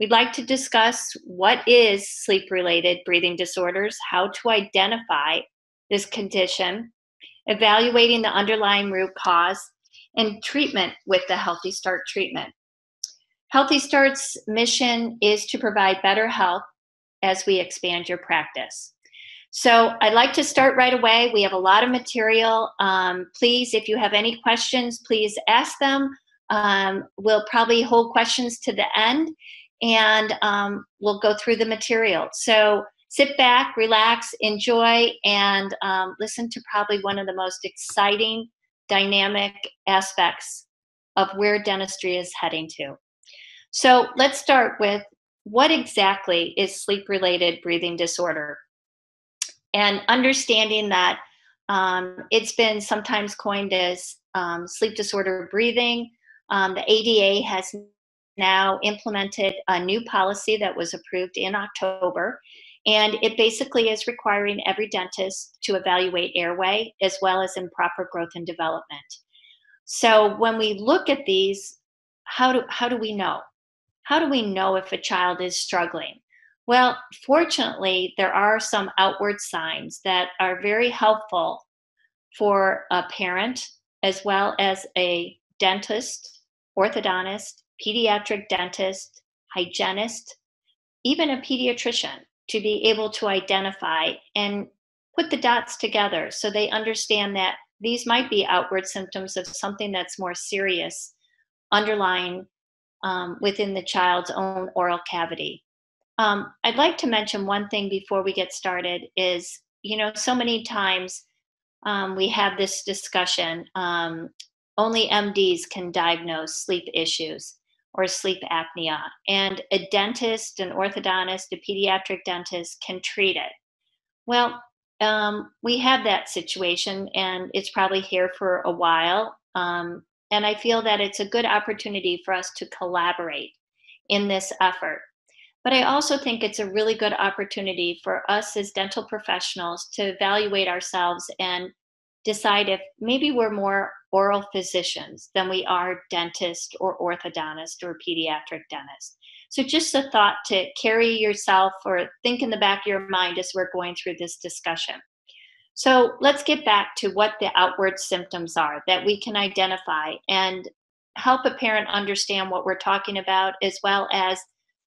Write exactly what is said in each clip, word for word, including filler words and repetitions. We'd like to discuss what is sleep-related breathing disorders, how to identify this condition, evaluating the underlying root cause, and treatment with the Healthy Start treatment. Healthy Start's mission is to provide better health as we expand your practice. So I'd like to start right away. We have a lot of material. Um, please, if you have any questions, please ask them. Um, we'll probably hold questions to the end, and um, we'll go through the material. So sit back, relax, enjoy, and um, listen to probably one of the most exciting, dynamic aspects of where dentistry is heading to. So let's start with, what exactly is sleep-related breathing disorder? And understanding that um, it's been sometimes coined as um, sleep disorder breathing. Um, the A D A has now implemented a new policy that was approved in October, and it basically is requiring every dentist to evaluate airway as well as improper growth and development. So when we look at these, how do, how do we know? How do we know if a child is struggling? Well, fortunately, there are some outward signs that are very helpful for a parent as well as a dentist, orthodontist, pediatric dentist, hygienist, even a pediatrician, to be able to identify and put the dots together so they understand that these might be outward symptoms of something that's more serious underlying um, within the child's own oral cavity. Um, I'd like to mention one thing before we get started is, you know, so many times um, we have this discussion, um, only M Ds can diagnose sleep issues or sleep apnea, and a dentist, an orthodontist, a pediatric dentist can treat it. Well, um, we have that situation, and it's probably here for a while, um, and I feel that it's a good opportunity for us to collaborate in this effort. But I also think it's a really good opportunity for us as dental professionals to evaluate ourselves and decide if maybe we're more oral physicians than we are dentist or orthodontist or pediatric dentist. So just a thought to carry yourself or think in the back of your mind as we're going through this discussion. So let's get back to what the outward symptoms are that we can identify and help a parent understand what we're talking about, as well as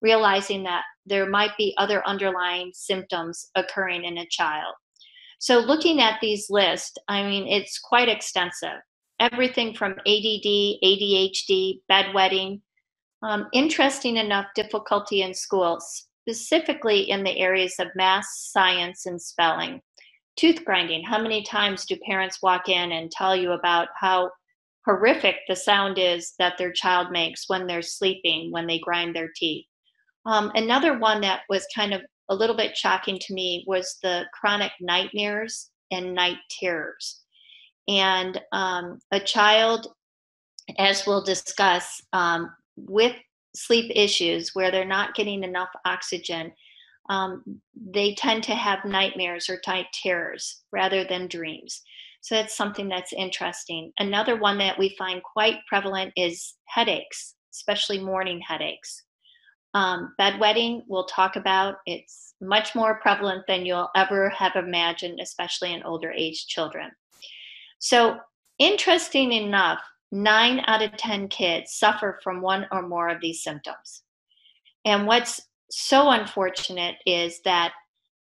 realizing that there might be other underlying symptoms occurring in a child. So looking at these lists, I mean, it's quite extensive. Everything from A D D, A D H D, bedwetting, um, interesting enough, difficulty in school, specifically in the areas of math, science, and spelling. Tooth grinding, how many times do parents walk in and tell you about how horrific the sound is that their child makes when they're sleeping, when they grind their teeth? Um, another one that was kind of a little bit shocking to me was the chronic nightmares and night terrors. And um, a child, as we'll discuss, um, with sleep issues where they're not getting enough oxygen, um, they tend to have nightmares or night terrors rather than dreams. So that's something that's interesting. Another one that we find quite prevalent is headaches, especially morning headaches. Um, bedwetting, we'll talk about. It's much more prevalent than you'll ever have imagined, especially in older age children. So interesting enough, nine out of ten kids suffer from one or more of these symptoms. And what's so unfortunate is that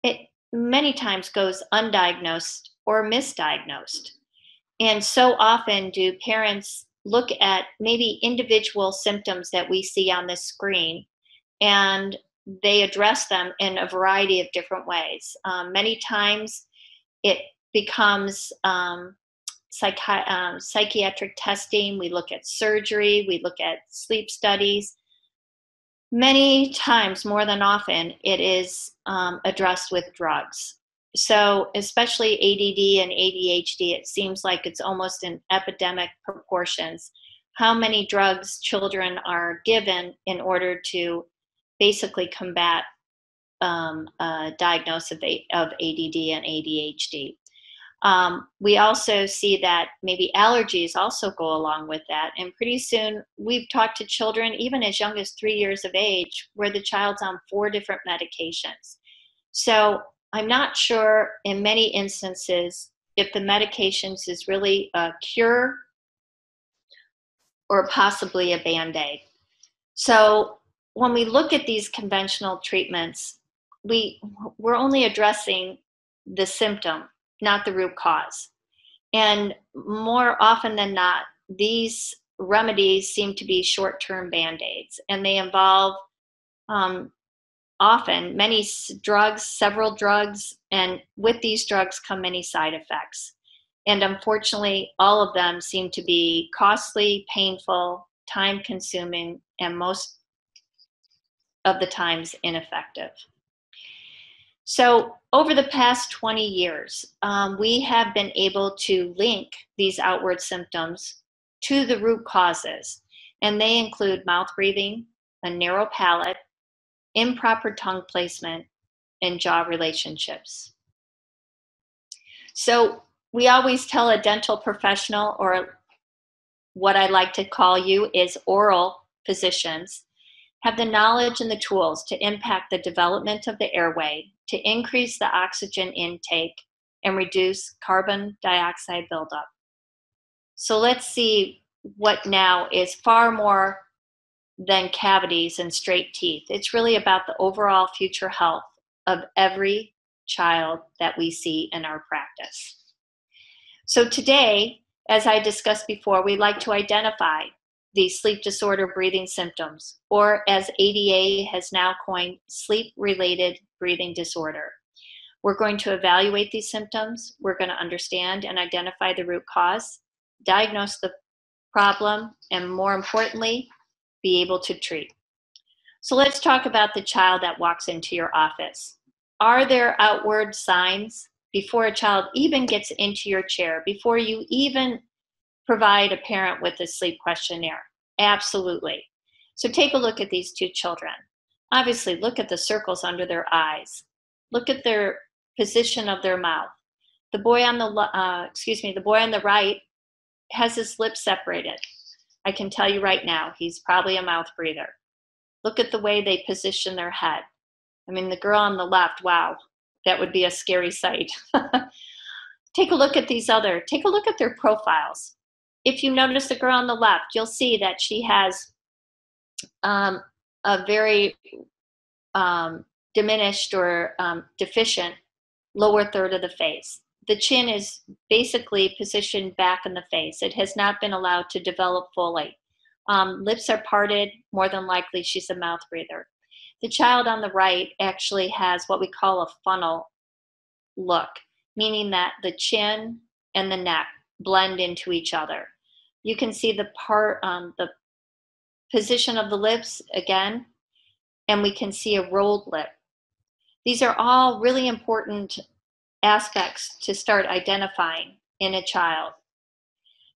it many times goes undiagnosed or misdiagnosed. And so often do parents look at maybe individual symptoms that we see on the screen, and they address them in a variety of different ways. Um, many times it becomes um, psychi um, psychiatric testing. We look at surgery, we look at sleep studies. Many times, more than often, it is um, addressed with drugs. So especially A D D and A D H D, it seems like it's almost in epidemic proportions, how many drugs children are given in order to basically combat um, a diagnosis of, of A D D and A D H D. Um, we also see that maybe allergies also go along with that. And pretty soon we've talked to children, even as young as three years of age, where the child's on four different medications. So I'm not sure in many instances if the medications is really a cure or possibly a Band-Aid. So when we look at these conventional treatments, we, we're only addressing the symptom, not the root cause. And more often than not, these remedies seem to be short-term Band-Aids, and they involve um, often many drugs, several drugs, and with these drugs come many side effects. And unfortunately, all of them seem to be costly, painful, time-consuming, and most of the times ineffective. So over the past twenty years, um, we have been able to link these outward symptoms to the root causes, and they include mouth breathing, a narrow palate, improper tongue placement, and jaw relationships. So we always tell a dental professional, or what I like to call you is oral physicians, have the knowledge and the tools to impact the development of the airway, to increase the oxygen intake, and reduce carbon dioxide buildup. So let's see what now is far more than cavities and straight teeth. It's really about the overall future health of every child that we see in our practice. So today, as I discussed before, we like to identify these sleep disorder breathing symptoms, or as A D A has now coined, sleep-related breathing disorder. We're going to evaluate these symptoms. We're going to understand and identify the root cause, diagnose the problem, and more importantly, be able to treat. So let's talk about the child that walks into your office. Are there outward signs before a child even gets into your chair, before you even provide a parent with a sleep questionnaire? Absolutely. So take a look at these two children. Obviously, look at the circles under their eyes. Look at their position of their mouth. The boy on the, uh, excuse me, the boy on the right has his lips separated. I can tell you right now, he's probably a mouth breather. Look at the way they position their head. I mean, the girl on the left, wow, that would be a scary sight. Take a look at these other, take a look at their profiles. If you notice the girl on the left, you'll see that she has um, a very um, diminished or um, deficient lower third of the face. The chin is basically positioned back in the face. It has not been allowed to develop fully. Um, lips are parted. More than likely, she's a mouth breather. The child on the right actually has what we call a funnel look, meaning that the chin and the neck blend into each other. You can see the part, um, the position of the lips again, and we can see a rolled lip. These are all really important aspects to start identifying in a child.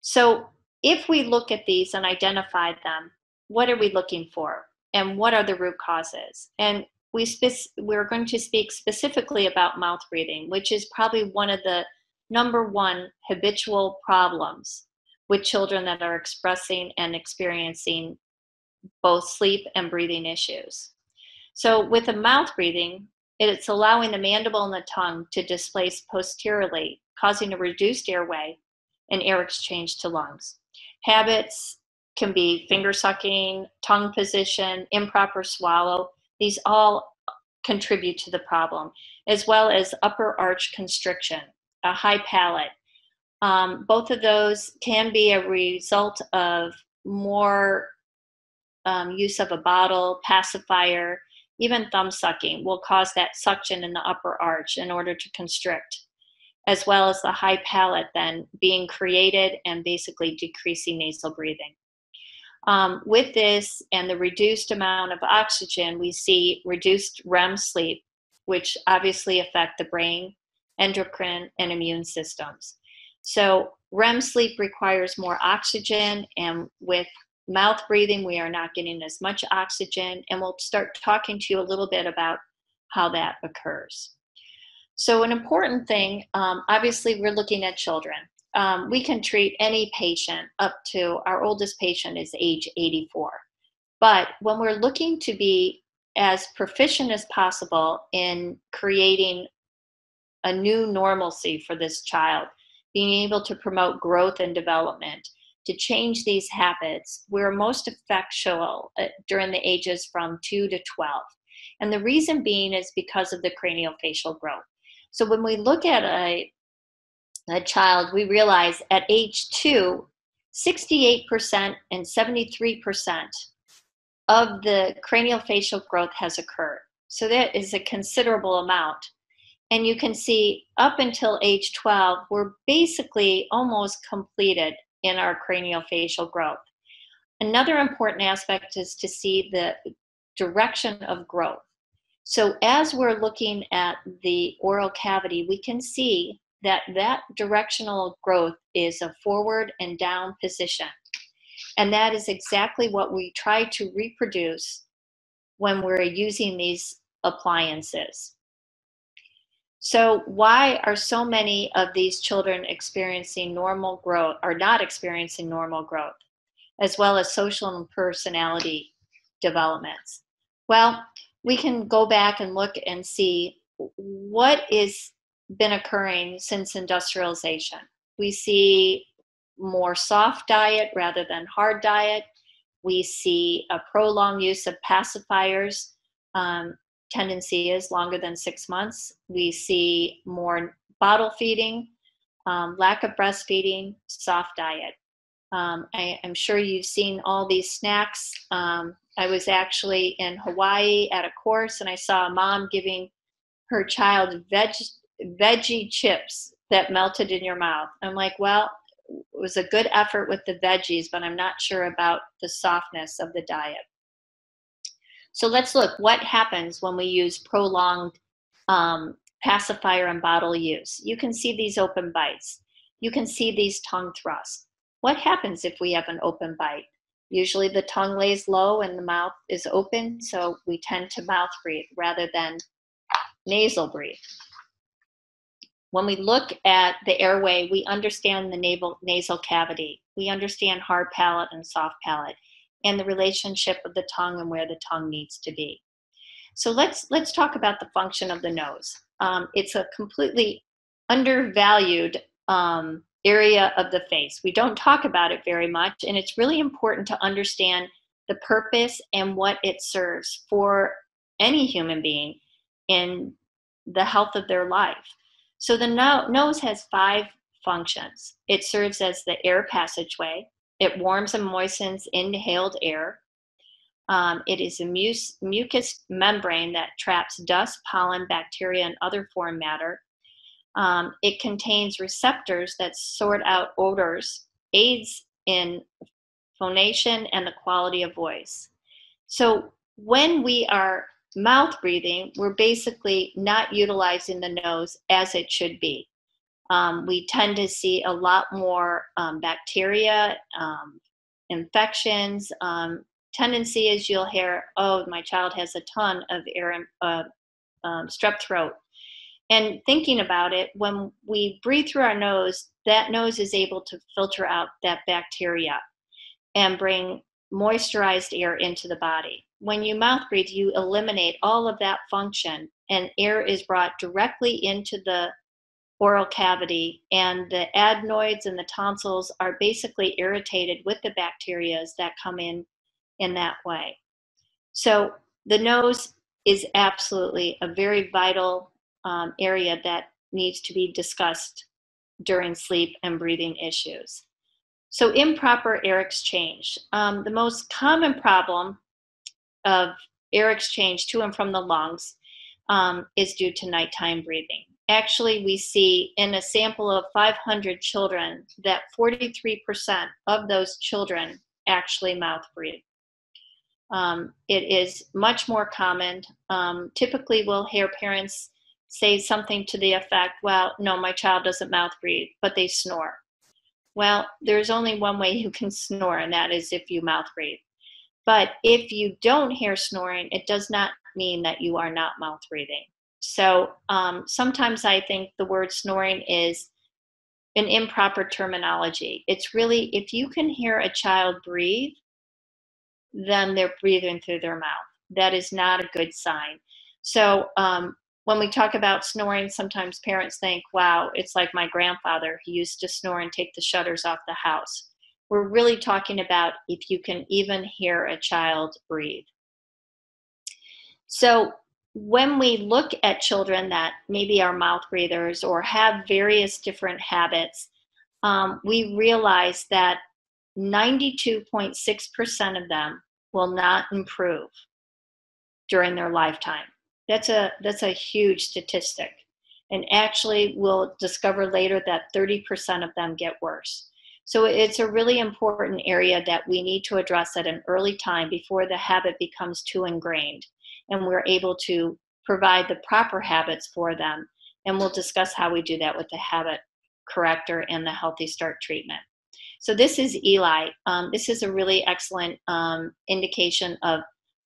So if we look at these and identify them, what are we looking for? And what are the root causes? And we spe- we're going to speak specifically about mouth breathing, which is probably one of the number one habitual problems with children that are expressing and experiencing both sleep and breathing issues. So with the mouth breathing, it's allowing the mandible and the tongue to displace posteriorly, causing a reduced airway and air exchange to lungs. Habits can be finger sucking, tongue position, improper swallow. These all contribute to the problem, as well as upper arch constriction, a high palate. Um, both of those can be a result of more um, use of a bottle, pacifier, even thumb sucking will cause that suction in the upper arch in order to constrict, as well as the high palate then being created and basically decreasing nasal breathing. Um, with this and the reduced amount of oxygen, we see reduced R E M sleep, which obviously affect the brain, endocrine, and immune systems. So R E M sleep requires more oxygen, and with mouth breathing, we are not getting as much oxygen, and we'll start talking to you a little bit about how that occurs. So an important thing, um, obviously we're looking at children. Um, we can treat any patient up to, our oldest patient is age eighty-four. But when we're looking to be as proficient as possible in creating a new normalcy for this child, being able to promote growth and development, to change these habits, we're most effectual during the ages from two to twelve. And the reason being is because of the craniofacial growth. So when we look at a, a child, we realize at age two, sixty-eight percent and seventy-three percent of the craniofacial growth has occurred. So that is a considerable amount. And you can see up until age twelve, we're basically almost completed in our craniofacial growth. Another important aspect is to see the direction of growth. So as we're looking at the oral cavity, we can see that that directional growth is a forward and down position. And that is exactly what we try to reproduce when we're using these appliances. So why are so many of these children experiencing normal growth or not experiencing normal growth, as well as social and personality developments? Well, we can go back and look and see what has been occurring since industrialization. We see more soft diet rather than hard diet. We see a prolonged use of pacifiers. Um, tendency is longer than six months. We see more bottle feeding, um, lack of breastfeeding, soft diet. Um, I, I'm sure you've seen all these snacks. Um, I was actually in Hawaii at a course and I saw a mom giving her child veg, veggie chips that melted in your mouth. I'm like, well, it was a good effort with the veggies, but I'm not sure about the softness of the diet. So let's look what happens when we use prolonged um, pacifier and bottle use. You can see these open bites. You can see these tongue thrusts. What happens if we have an open bite? Usually the tongue lays low and the mouth is open, so we tend to mouth breathe rather than nasal breathe. When we look at the airway, we understand the navel, nasal cavity. We understand hard palate and soft palate, and the relationship of the tongue and where the tongue needs to be. So let's, let's talk about the function of the nose. Um, it's a completely undervalued um, area of the face. We don't talk about it very much, and it's really important to understand the purpose and what it serves for any human being in the health of their life. So the no- nose has five functions. It serves as the air passageway. It warms and moistens inhaled air. Um, it is a mu mucous membrane that traps dust, pollen, bacteria, and other foreign matter. Um, it contains receptors that sort out odors, aids in phonation and the quality of voice. So when we are mouth breathing, we're basically not utilizing the nose as it should be. Um, we tend to see a lot more um, bacteria, um, infections. Um, tendency is you'll hear, oh, my child has a ton of air, uh, um, strep throat. And thinking about it, when we breathe through our nose, that nose is able to filter out that bacteria and bring moisturized air into the body. When you mouth breathe, you eliminate all of that function, and air is brought directly into the oral cavity, and the adenoids and the tonsils are basically irritated with the bacteria that come in in that way. So the nose is absolutely a very vital um, area that needs to be discussed during sleep and breathing issues. So improper air exchange. Um, the most common problem of air exchange to and from the lungs um, is due to nighttime breathing. Actually, we see in a sample of five hundred children that forty-three percent of those children actually mouth breathe. Um, it is much more common. Um, typically, we'll hear parents say something to the effect, well, no, my child doesn't mouth breathe, but they snore. Well, there's only one way you can snore, and that is if you mouth breathe. But if you don't hear snoring, it does not mean that you are not mouth breathing. So um, sometimes I think the word snoring is an improper terminology. It's really, if you can hear a child breathe, then they're breathing through their mouth. That is not a good sign. So um, when we talk about snoring, sometimes parents think, wow, it's like my grandfather. He used to snore and take the shutters off the house. We're really talking about if you can even hear a child breathe. So when we look at children that maybe are mouth breathers or have various different habits, um, we realize that ninety-two point six percent of them will not improve during their lifetime. That's a, that's a huge statistic. And actually, we'll discover later that thirty percent of them get worse. So it's a really important area that we need to address at an early time before the habit becomes too ingrained, and we're able to provide the proper habits for them. And we'll discuss how we do that with the habit corrector and the Healthy Start treatment. So this is Eli. Um, this is a really excellent um, indication of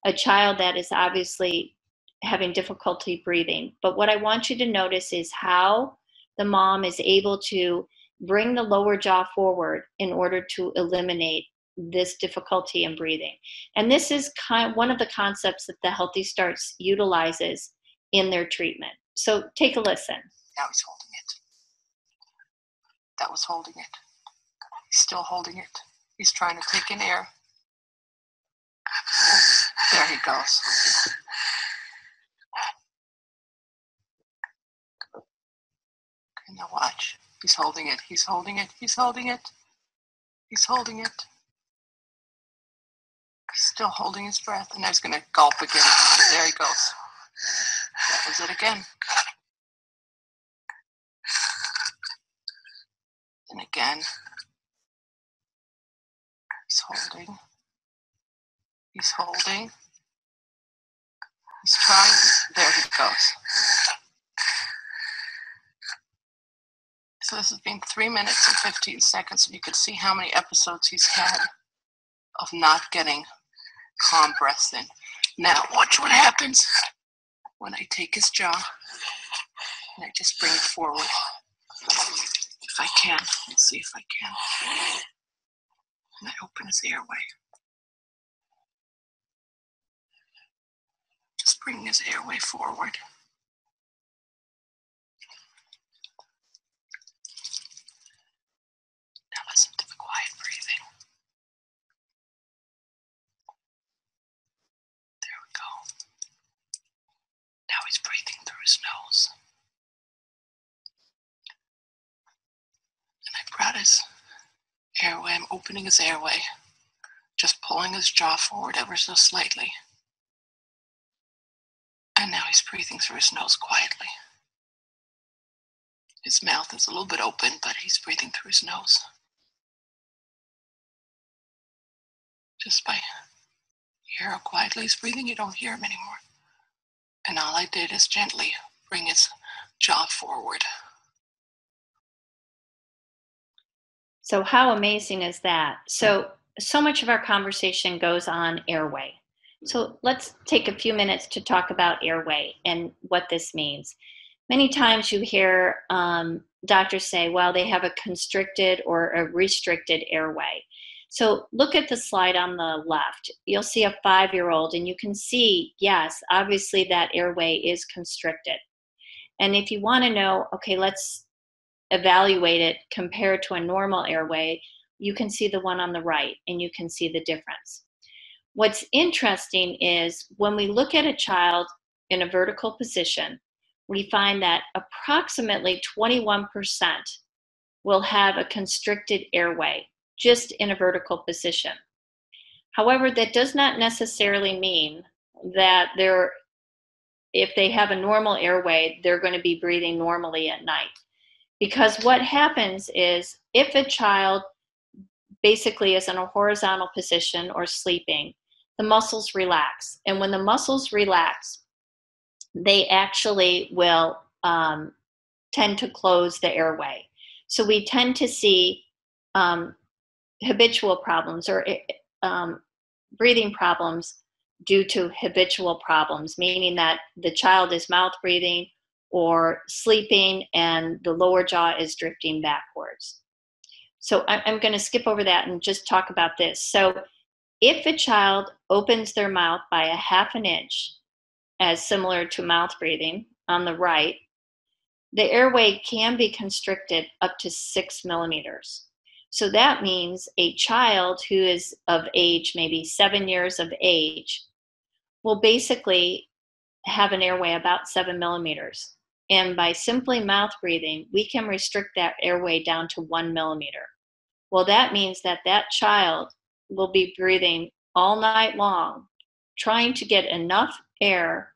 a child that is obviously having difficulty breathing. But what I want you to notice is how the mom is able to bring the lower jaw forward in order to eliminate this difficulty in breathing. And this is kind of one of the concepts that the Healthy Starts utilizes in their treatment. So take a listen. Now he's holding it. That was holding it. He's still holding it. He's trying to take in air. There he goes. Okay, now watch. He's holding it. He's holding it. He's holding it. He's holding it. Still holding his breath, and I was going to gulp again. There he goes. That was it again. And again. He's holding. He's holding. He's trying. There he goes. So this has been three minutes and fifteen seconds, and you can see how many episodes he's had of not getting calm breaths in. Now, watch what happens when I take his jaw and I just bring it forward. If I can, let's see if I can. And I open his airway. Just bring his airway forward. Now listen to the quiet breathing. He's breathing through his nose. And I brought his airway. I'm opening his airway, just pulling his jaw forward ever so slightly. And now he's breathing through his nose quietly. His mouth is a little bit open, but he's breathing through his nose. Just by hearing how quietly he's breathing, you don't hear him anymore. And all I did is gently bring his jaw forward. So how amazing is that? So, so much of our conversation goes on airway. So let's take a few minutes to talk about airway and what this means. Many times you hear um, doctors say, well, they have a constricted or a restricted airway. So look at the slide on the left. You'll see a five-year-old, and you can see, yes, obviously that airway is constricted. And if you want to know, okay, let's evaluate it compared to a normal airway, you can see the one on the right, and you can see the difference. What's interesting is when we look at a child in a vertical position, we find that approximately twenty-one percent will have a constricted airway, just in a vertical position. However, that does not necessarily mean that they're, if they have a normal airway, they're going to be breathing normally at night. Because what happens is if a child basically is in a horizontal position or sleeping, the muscles relax. And when the muscles relax, they actually will um, tend to close the airway. So we tend to see um, habitual problems or um, breathing problems due to habitual problems, meaning that the child is mouth breathing or sleeping and the lower jaw is drifting backwards. So I'm going to skip over that and just talk about this. So if a child opens their mouth by a half an inch, as similar to mouth breathing on the right, the airway can be constricted up to six millimeters. So that means a child who is of age, maybe seven years of age, will basically have an airway about seven millimeters. And by simply mouth breathing, we can restrict that airway down to one millimeter. Well, that means that that child will be breathing all night long, trying to get enough air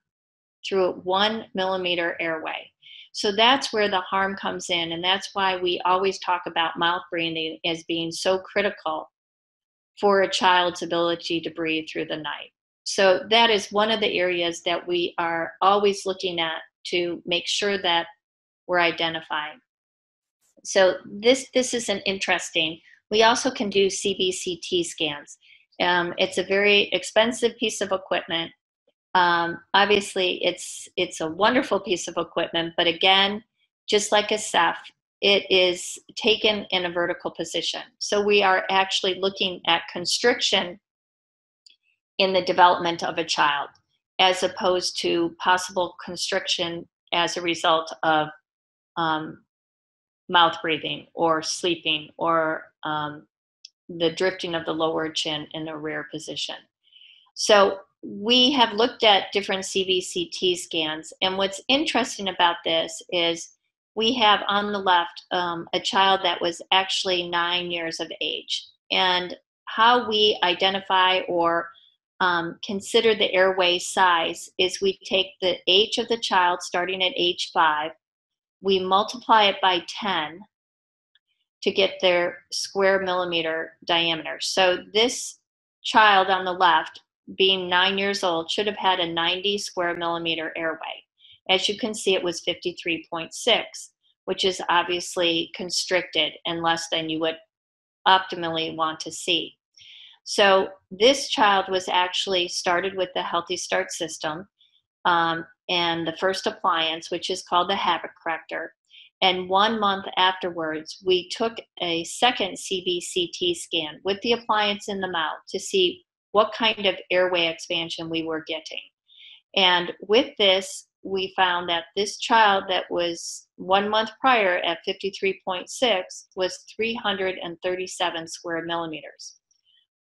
through one millimeter airway. So that's where the harm comes in, and that's why we always talk about mouth breathing as being so critical for a child's ability to breathe through the night. So that is one of the areas that we are always looking at to make sure that we're identifying. So this, this is an interesting. We also can do C B C T scans. Um, it's a very expensive piece of equipment. Um, obviously, it's it's a wonderful piece of equipment, but again, just like a C E F, it is taken in a vertical position. So we are actually looking at constriction in the development of a child, as opposed to possible constriction as a result of um, mouth breathing or sleeping or um, the drifting of the lower chin in the rear position. So we have looked at different C B C T scans, and what's interesting about this is we have on the left um, a child that was actually nine years of age, and how we identify or um, consider the airway size is we take the age of the child starting at age five, we multiply it by ten to get their square millimeter diameter. So this child on the left, being nine years old, should have had a ninety square millimeter airway. As you can see, it was fifty-three point six, which is obviously constricted and less than you would optimally want to see. So this child was actually started with the Healthy Start system um, and the first appliance, which is called the habit corrector. And one month afterwards, we took a second C B C T scan with the appliance in the mouth to see what kind of airway expansion we were getting. And with this, we found that this child that was one month prior at fifty-three point six was three hundred thirty-seven square millimeters.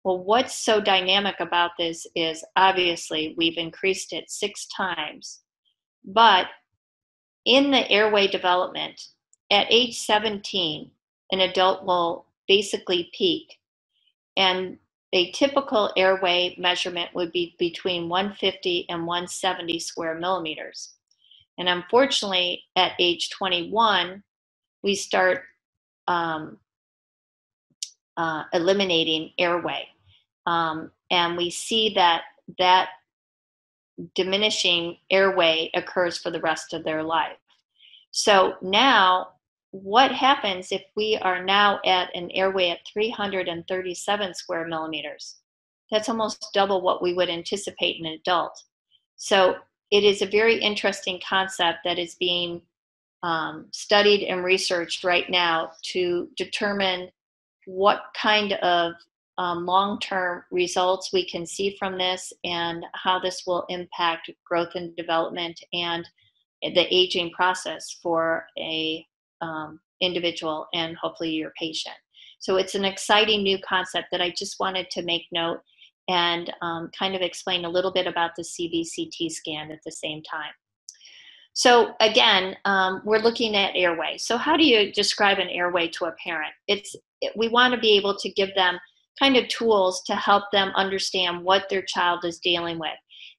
Well, what's so dynamic about this is obviously we've increased it six times, but in the airway development, at age seventeen, an adult will basically peak, and a typical airway measurement would be between one fifty and one seventy square millimeters. And unfortunately, at age twenty-one, we start um, uh, eliminating airway. Um, and we see that that diminishing airway occurs for the rest of their life. So now, what happens if we are now at an airway at three hundred thirty-seven square millimeters? That's almost double what we would anticipate in an adult. So it is a very interesting concept that is being um, studied and researched right now to determine what kind of um, long-term results we can see from this and how this will impact growth and development and the aging process for a Um, individual and hopefully your patient. So it's an exciting new concept that I just wanted to make note and um, kind of explain a little bit about the C B C T scan at the same time. So again, um, we're looking at airway. So how do you describe an airway to a parent? It's we want to be able to give them kind of tools to help them understand what their child is dealing with.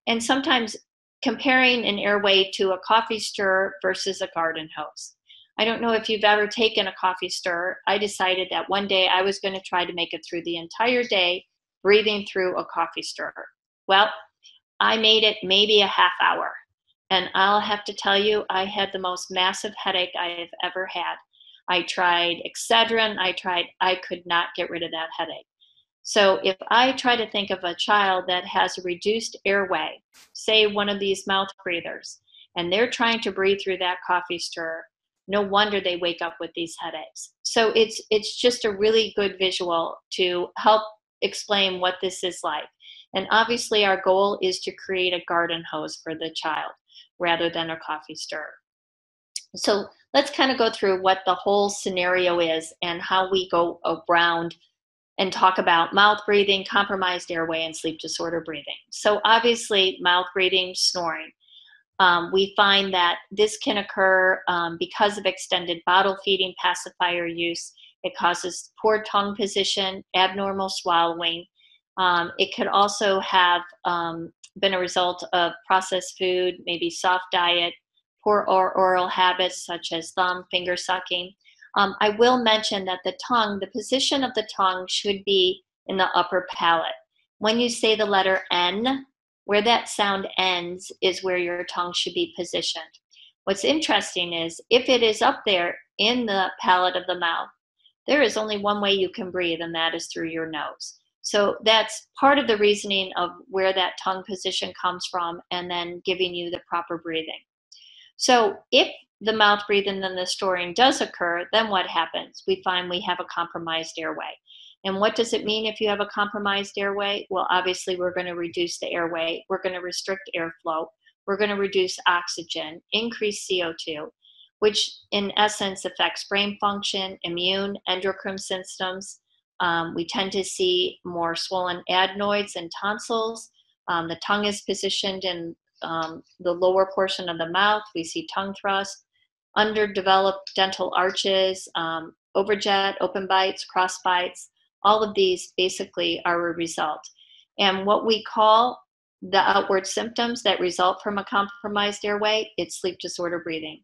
And sometimes comparing an airway to a coffee stirrer versus a garden hose. I don't know if you've ever taken a coffee stirrer. I decided that one day I was going to try to make it through the entire day breathing through a coffee stirrer. Well, I made it maybe a half hour, and I'll have to tell you, I had the most massive headache I have ever had. I tried Excedrin, I tried, I could not get rid of that headache. So if I try to think of a child that has a reduced airway, say one of these mouth breathers, and they're trying to breathe through that coffee stirrer, no wonder they wake up with these headaches. So it's it's just a really good visual to help explain what this is like. And obviously our goal is to create a garden hose for the child rather than a coffee stirrer. So let's kind of go through what the whole scenario is and how we go around and talk about mouth breathing, compromised airway, and sleep disorder breathing. So obviously mouth breathing, snoring. Um, we find that this can occur um, because of extended bottle feeding, pacifier use. It causes poor tongue position, abnormal swallowing. Um, it could also have um, been a result of processed food, maybe soft diet, poor or oral habits such as thumb, finger sucking. Um, I will mention that the tongue, the position of the tongue should be in the upper palate. When you say the letter N, where that sound ends is where your tongue should be positioned. What's interesting is if it is up there in the palate of the mouth, there is only one way you can breathe, and that is through your nose. So that's part of the reasoning of where that tongue position comes from and then giving you the proper breathing. So if the mouth breathing and the snoring does occur, then what happens? We find we have a compromised airway. And what does it mean if you have a compromised airway? Well, obviously, we're going to reduce the airway. We're going to restrict airflow. We're going to reduce oxygen, increase C O two, which in essence affects brain function, immune, endocrine systems. Um, we tend to see more swollen adenoids and tonsils. Um, the tongue is positioned in um, the lower portion of the mouth. We see tongue thrust, underdeveloped dental arches, um, overjet, open bites, cross bites. All of these basically are a result. And what we call the outward symptoms that result from a compromised airway, it's sleep disorder breathing.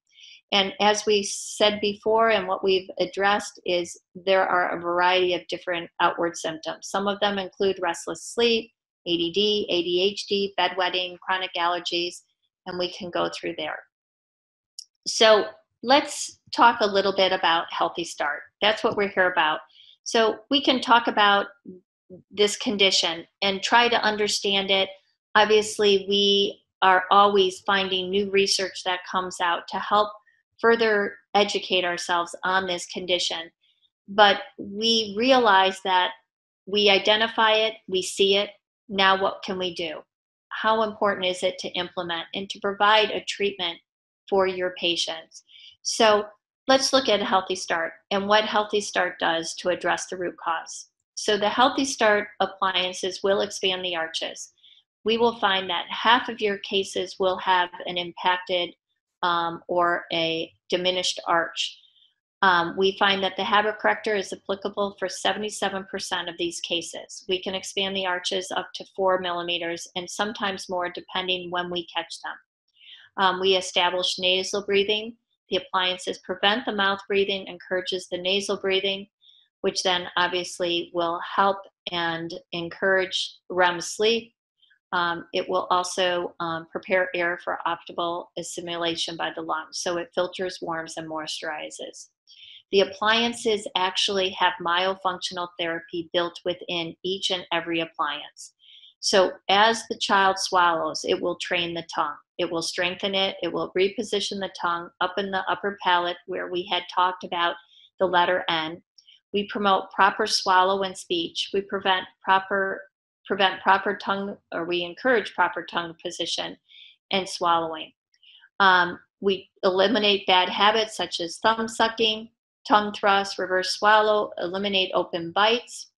And as we said before, and what we've addressed is there are a variety of different outward symptoms. Some of them include restless sleep, A D D, A D H D, bedwetting, chronic allergies, and we can go through there. So let's talk a little bit about Healthy Start. That's what we're here about. So we can talk about this condition and try to understand it. Obviously, we are always finding new research that comes out to help further educate ourselves on this condition. But we realize that we identify it, we see it. Now what can we do? How important is it to implement and to provide a treatment for your patients? So let's look at Healthy Start and what Healthy Start does to address the root cause. So the Healthy Start appliances will expand the arches. We will find that half of your cases will have an impacted um, or a diminished arch. Um, we find that the habit corrector is applicable for seventy-seven percent of these cases. We can expand the arches up to four millimeters and sometimes more depending when we catch them. Um, we establish nasal breathing. The appliances prevent the mouth breathing, encourages the nasal breathing, which then obviously will help and encourage R E M sleep. Um, it will also um, prepare air for optimal assimilation by the lungs, so it filters, warms, and moisturizes. The appliances actually have myofunctional therapy built within each and every appliance. So as the child swallows, it will train the tongue. It will strengthen it. It will reposition the tongue up in the upper palate where we had talked about the letter N. We promote proper swallow and speech. We prevent proper, prevent proper tongue, or we encourage proper tongue position and swallowing. Um, we eliminate bad habits such as thumb sucking, tongue thrust, reverse swallow, eliminate open bites.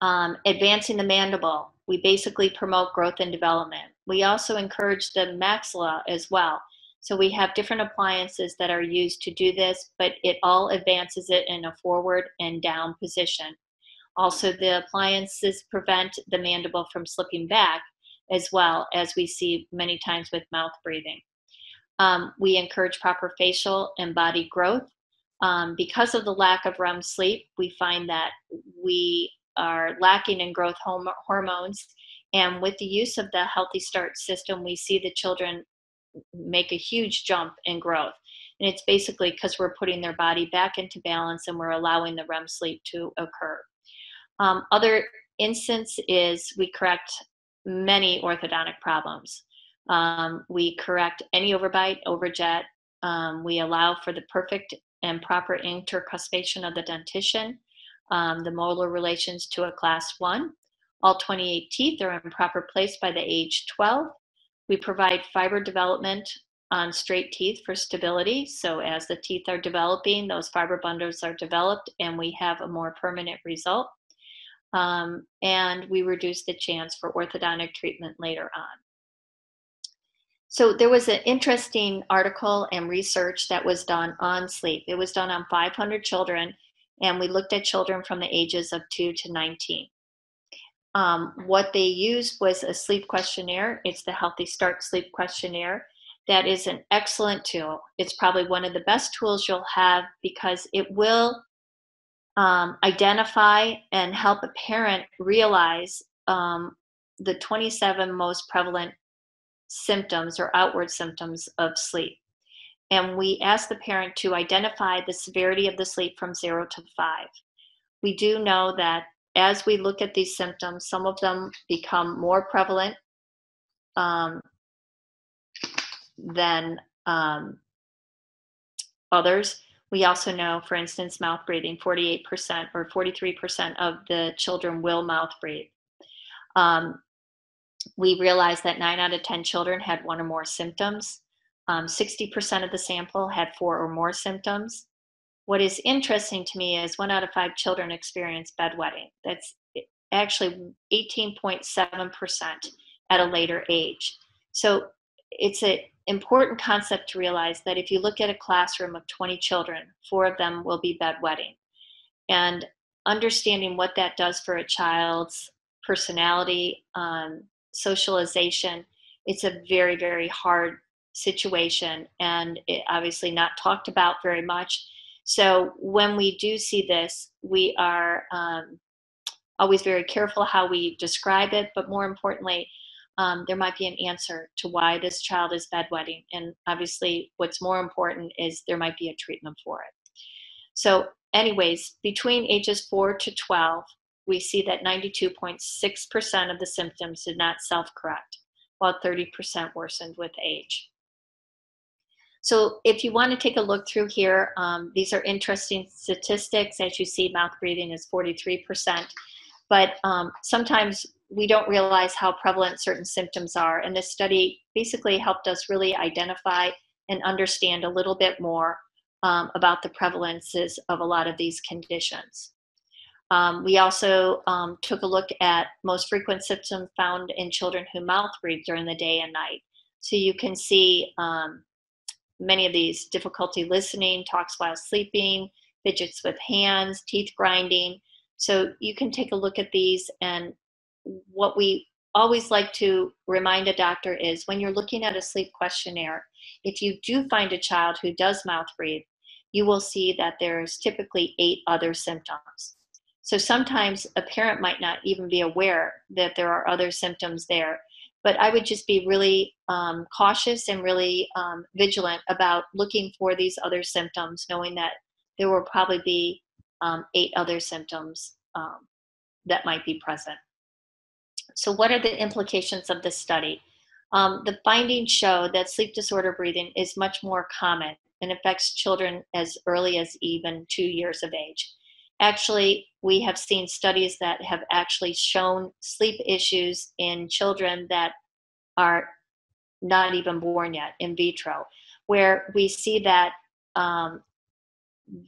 Um, advancing the mandible, we basically promote growth and development. We also encourage the maxilla as well. So we have different appliances that are used to do this, but it all advances it in a forward and down position. Also, the appliances prevent the mandible from slipping back as well, as we see many times with mouth breathing. Um, we encourage proper facial and body growth. Um, because of the lack of R E M sleep, we find that we are lacking in growth hormones, and with the use of the Healthy Start system, we see the children make a huge jump in growth, and it's basically because we're putting their body back into balance and we're allowing the R E M sleep to occur. Um, other instance is we correct many orthodontic problems. Um, we correct any overbite, overjet. Um, we allow for the perfect and proper intercuspation of the dentition, um, the molar relations to a class one. All twenty-eight teeth are in proper place by the age twelve. We provide fiber development on straight teeth for stability. So as the teeth are developing, those fiber bundles are developed and we have a more permanent result. Um, and we reduce the chance for orthodontic treatment later on. So there was an interesting article and research that was done on sleep. It was done on five hundred children, and we looked at children from the ages of two to nineteen. Um, what they used was a sleep questionnaire. It's the Healthy Start Sleep Questionnaire. That is an excellent tool. It's probably one of the best tools you'll have because it will um, identify and help a parent realize um, the twenty-seven most prevalent symptoms or outward symptoms of sleep. And we ask the parent to identify the severity of the sleep from zero to five. We do know that as we look at these symptoms, some of them become more prevalent um, than um, others. We also know, for instance, mouth breathing, forty-eight percent or forty-three percent of the children will mouth breathe. Um, We realized that nine out of ten children had one or more symptoms. Um, sixty percent of the sample had four or more symptoms. What is interesting to me is one out of five children experience bedwetting. That's actually eighteen point seven percent at a later age. So it's an important concept to realize that if you look at a classroom of twenty children, four of them will be bedwetting. And understanding what that does for a child's personality, um, socialization, it's a very, very hard situation, and it obviously not talked about very much. So when we do see this, we are um, always very careful how we describe it, but more importantly, um, there might be an answer to why this child is bedwetting, and obviously what's more important is there might be a treatment for it. So anyways, between ages four to twelve, we see that ninety-two point six percent of the symptoms did not self-correct, while thirty percent worsened with age. So if you want to take a look through here, um, these are interesting statistics. As you see, mouth breathing is forty-three percent, but um, sometimes we don't realize how prevalent certain symptoms are, and this study basically helped us really identify and understand a little bit more um, about the prevalences of a lot of these conditions. Um, we also um, took a look at most frequent symptoms found in children who mouth breathe during the day and night. So you can see um, many of these: difficulty listening, talks while sleeping, fidgets with hands, teeth grinding. So you can take a look at these, and what we always like to remind a doctor is when you're looking at a sleep questionnaire, if you do find a child who does mouth breathe, you will see that there's typically eight other symptoms. So sometimes a parent might not even be aware that there are other symptoms there, but I would just be really um, cautious and really um, vigilant about looking for these other symptoms, knowing that there will probably be um, eight other symptoms um, that might be present. So what are the implications of this study? Um, the findings show that sleep disorder breathing is much more common and affects children as early as even two years of age. Actually, we have seen studies that have actually shown sleep issues in children that are not even born yet, in vitro, where we see that um,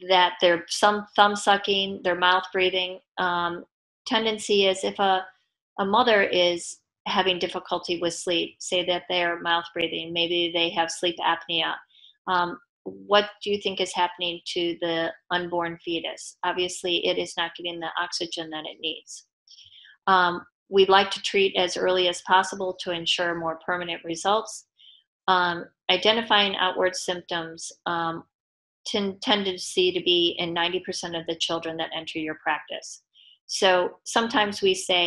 that there's some thumb sucking, their mouth breathing um, tendency is if a, a mother is having difficulty with sleep, say that they're mouth breathing, maybe they have sleep apnea. Um, What do you think is happening to the unborn fetus? Obviously, it is not getting the oxygen that it needs. Um, we'd like to treat as early as possible to ensure more permanent results. Um, identifying outward symptoms um, tend tendency to be in ninety percent of the children that enter your practice. So sometimes we say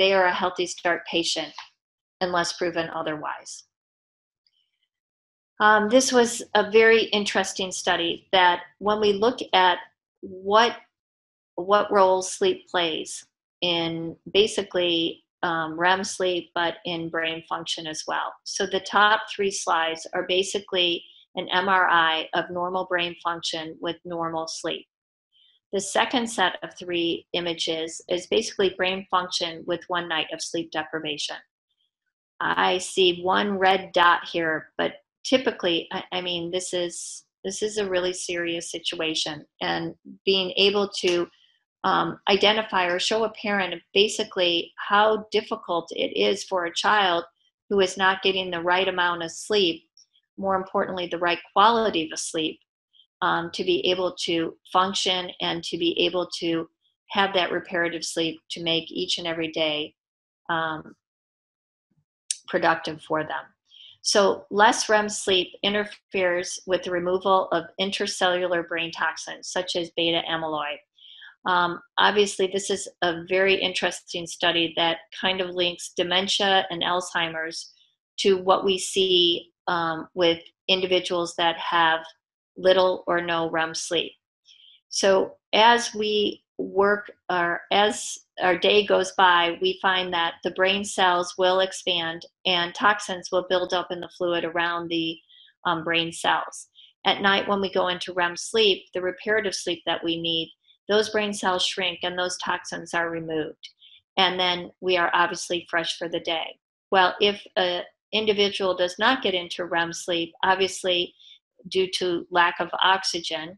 they are a Healthy Start patient unless proven otherwise. Um, this was a very interesting study that when we look at what what role sleep plays in basically um, R E M sleep, but in brain function as well. So the top three slides are basically an M R I of normal brain function with normal sleep. The second set of three images is basically brain function with one night of sleep deprivation. I see one red dot here, but typically, I, I mean, this is, this is a really serious situation, and being able to um, identify or show a parent basically how difficult it is for a child who is not getting the right amount of sleep, more importantly, the right quality of sleep, um, to be able to function and to be able to have that reparative sleep to make each and every day um, productive for them. So less R E M sleep interferes with the removal of intracellular brain toxins, such as beta amyloid. Um, obviously, this is a very interesting study that kind of links dementia and Alzheimer's to what we see Um, with individuals that have little or no R E M sleep. So as we work, or as our day goes by, we find that the brain cells will expand and toxins will build up in the fluid around the um, brain cells. At night when we go into R E M sleep, the reparative sleep that we need, those brain cells shrink and those toxins are removed. And then we are obviously fresh for the day. Well, if a individual does not get into R E M sleep, obviously due to lack of oxygen,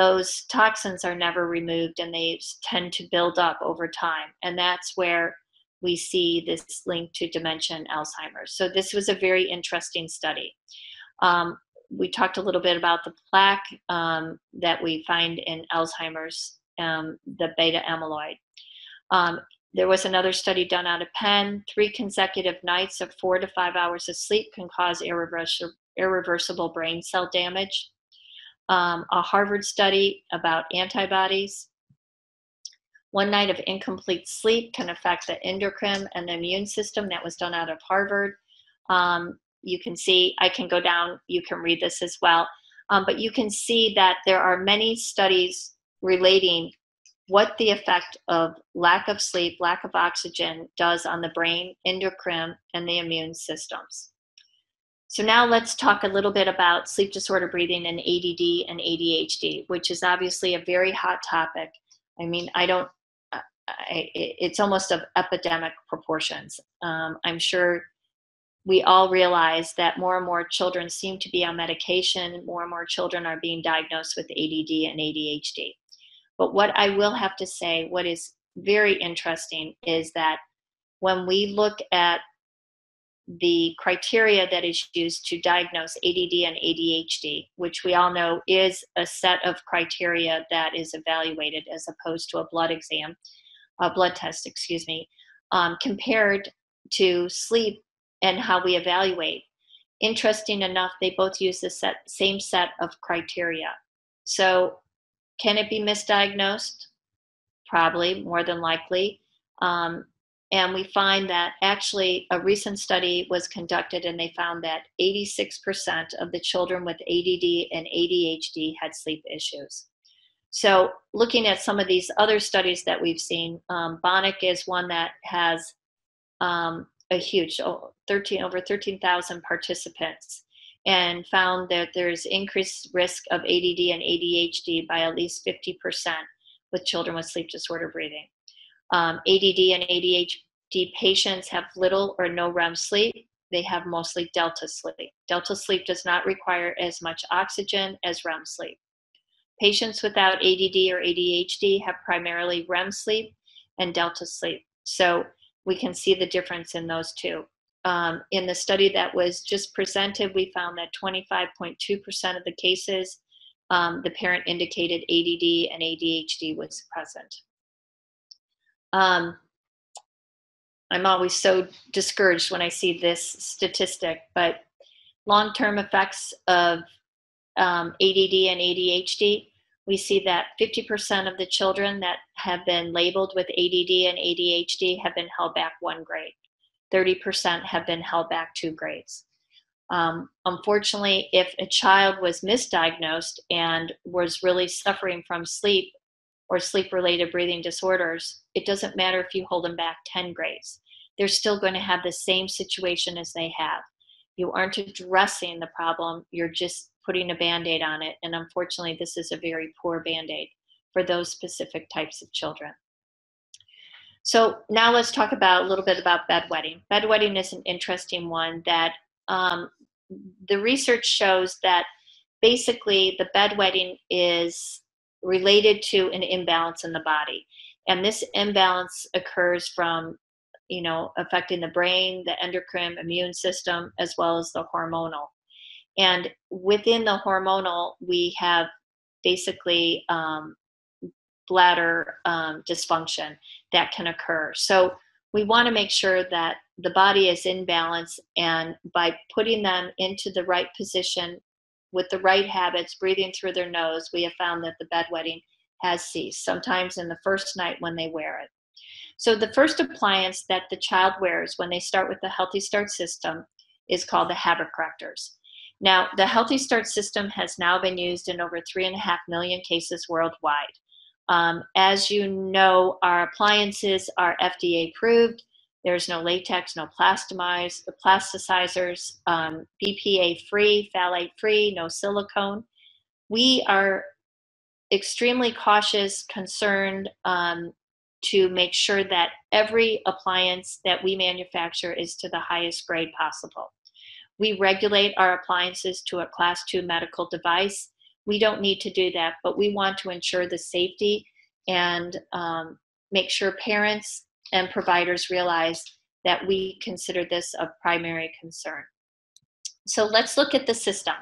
those toxins are never removed and they tend to build up over time. And that's where we see this link to dementia and Alzheimer's. So this was a very interesting study. Um, we talked a little bit about the plaque um, that we find in Alzheimer's, um, the beta amyloid. Um, There was another study done out of Penn. Three consecutive nights of four to five hours of sleep can cause irreversible, irreversible brain cell damage. Um, a Harvard study about antibodies. One night of incomplete sleep can affect the endocrine and the immune system. That was done out of Harvard. Um, you can see, I can go down, you can read this as well. Um, but you can see that there are many studies relating what the effect of lack of sleep, lack of oxygen does on the brain, endocrine, and the immune systems. So now let's talk a little bit about sleep disorder breathing and A D D and A D H D, which is obviously a very hot topic. I mean, I don't, I, it's almost of epidemic proportions. Um, I'm sure we all realize that more and more children seem to be on medication, more and more children are being diagnosed with A D D and A D H D. But what I will have to say, what is very interesting is that when we look at the criteria that is used to diagnose A D D and A D H D, which we all know is a set of criteria that is evaluated as opposed to a blood exam, a blood test, excuse me, um, compared to sleep and how we evaluate. Interesting enough, they both use the set, same set of criteria. So can it be misdiagnosed? Probably, more than likely. Um, and we find that actually a recent study was conducted and they found that eighty-six percent of the children with A D D and A D H D had sleep issues. So looking at some of these other studies that we've seen, um, Bonnick is one that has um, a huge, thirteen, over thirteen thousand participants, and found that there's increased risk of A D D and A D H D by at least fifty percent with children with sleep disorder breathing. Um, A D D and A D H D patients have little or no R E M sleep. They have mostly delta sleep. Delta sleep does not require as much oxygen as R E M sleep. Patients without A D D or A D H D have primarily R E M sleep and delta sleep. So we can see the difference in those two. Um, in the study that was just presented, we found that twenty-five point two percent of the cases, um, the parent indicated A D D and A D H D was present. Um, I'm always so discouraged when I see this statistic, but long-term effects of um, A D D and A D H D, we see that fifty percent of the children that have been labeled with A D D and A D H D have been held back one grade. thirty percent have been held back two grades. Um, unfortunately, if a child was misdiagnosed and was really suffering from sleep or sleep-related breathing disorders, it doesn't matter if you hold them back ten grades. They're still going to have the same situation as they have. You aren't addressing the problem. You're just putting a Band-Aid on it. And unfortunately, this is a very poor Band-Aid for those specific types of children. So now let's talk about a little bit about bedwetting. Bedwetting is an interesting one that um, the research shows that basically the bedwetting is related to an imbalance in the body. And this imbalance occurs from, you know, affecting the brain, the endocrine, immune system, as well as the hormonal. And within the hormonal, we have basically um, bladder um, dysfunction that can occur. So we want to make sure that the body is in balance, and by putting them into the right position with the right habits, breathing through their nose, we have found that the bedwetting has ceased, sometimes in the first night when they wear it. So the first appliance that the child wears when they start with the Healthy Start system is called the habit correctors. Now, the Healthy Start system has now been used in over three and a half million cases worldwide. Um, as you know, our appliances are F D A approved. There's no latex, no plastomized, the plasticizers, um, B P A free, phthalate free, no silicone. We are extremely cautious, concerned um, to make sure that every appliance that we manufacture is to the highest grade possible. We regulate our appliances to a class two medical device. We don't need to do that, but we want to ensure the safety and um, make sure parents and providers realize that we consider this of primary concern. So let's look at the system.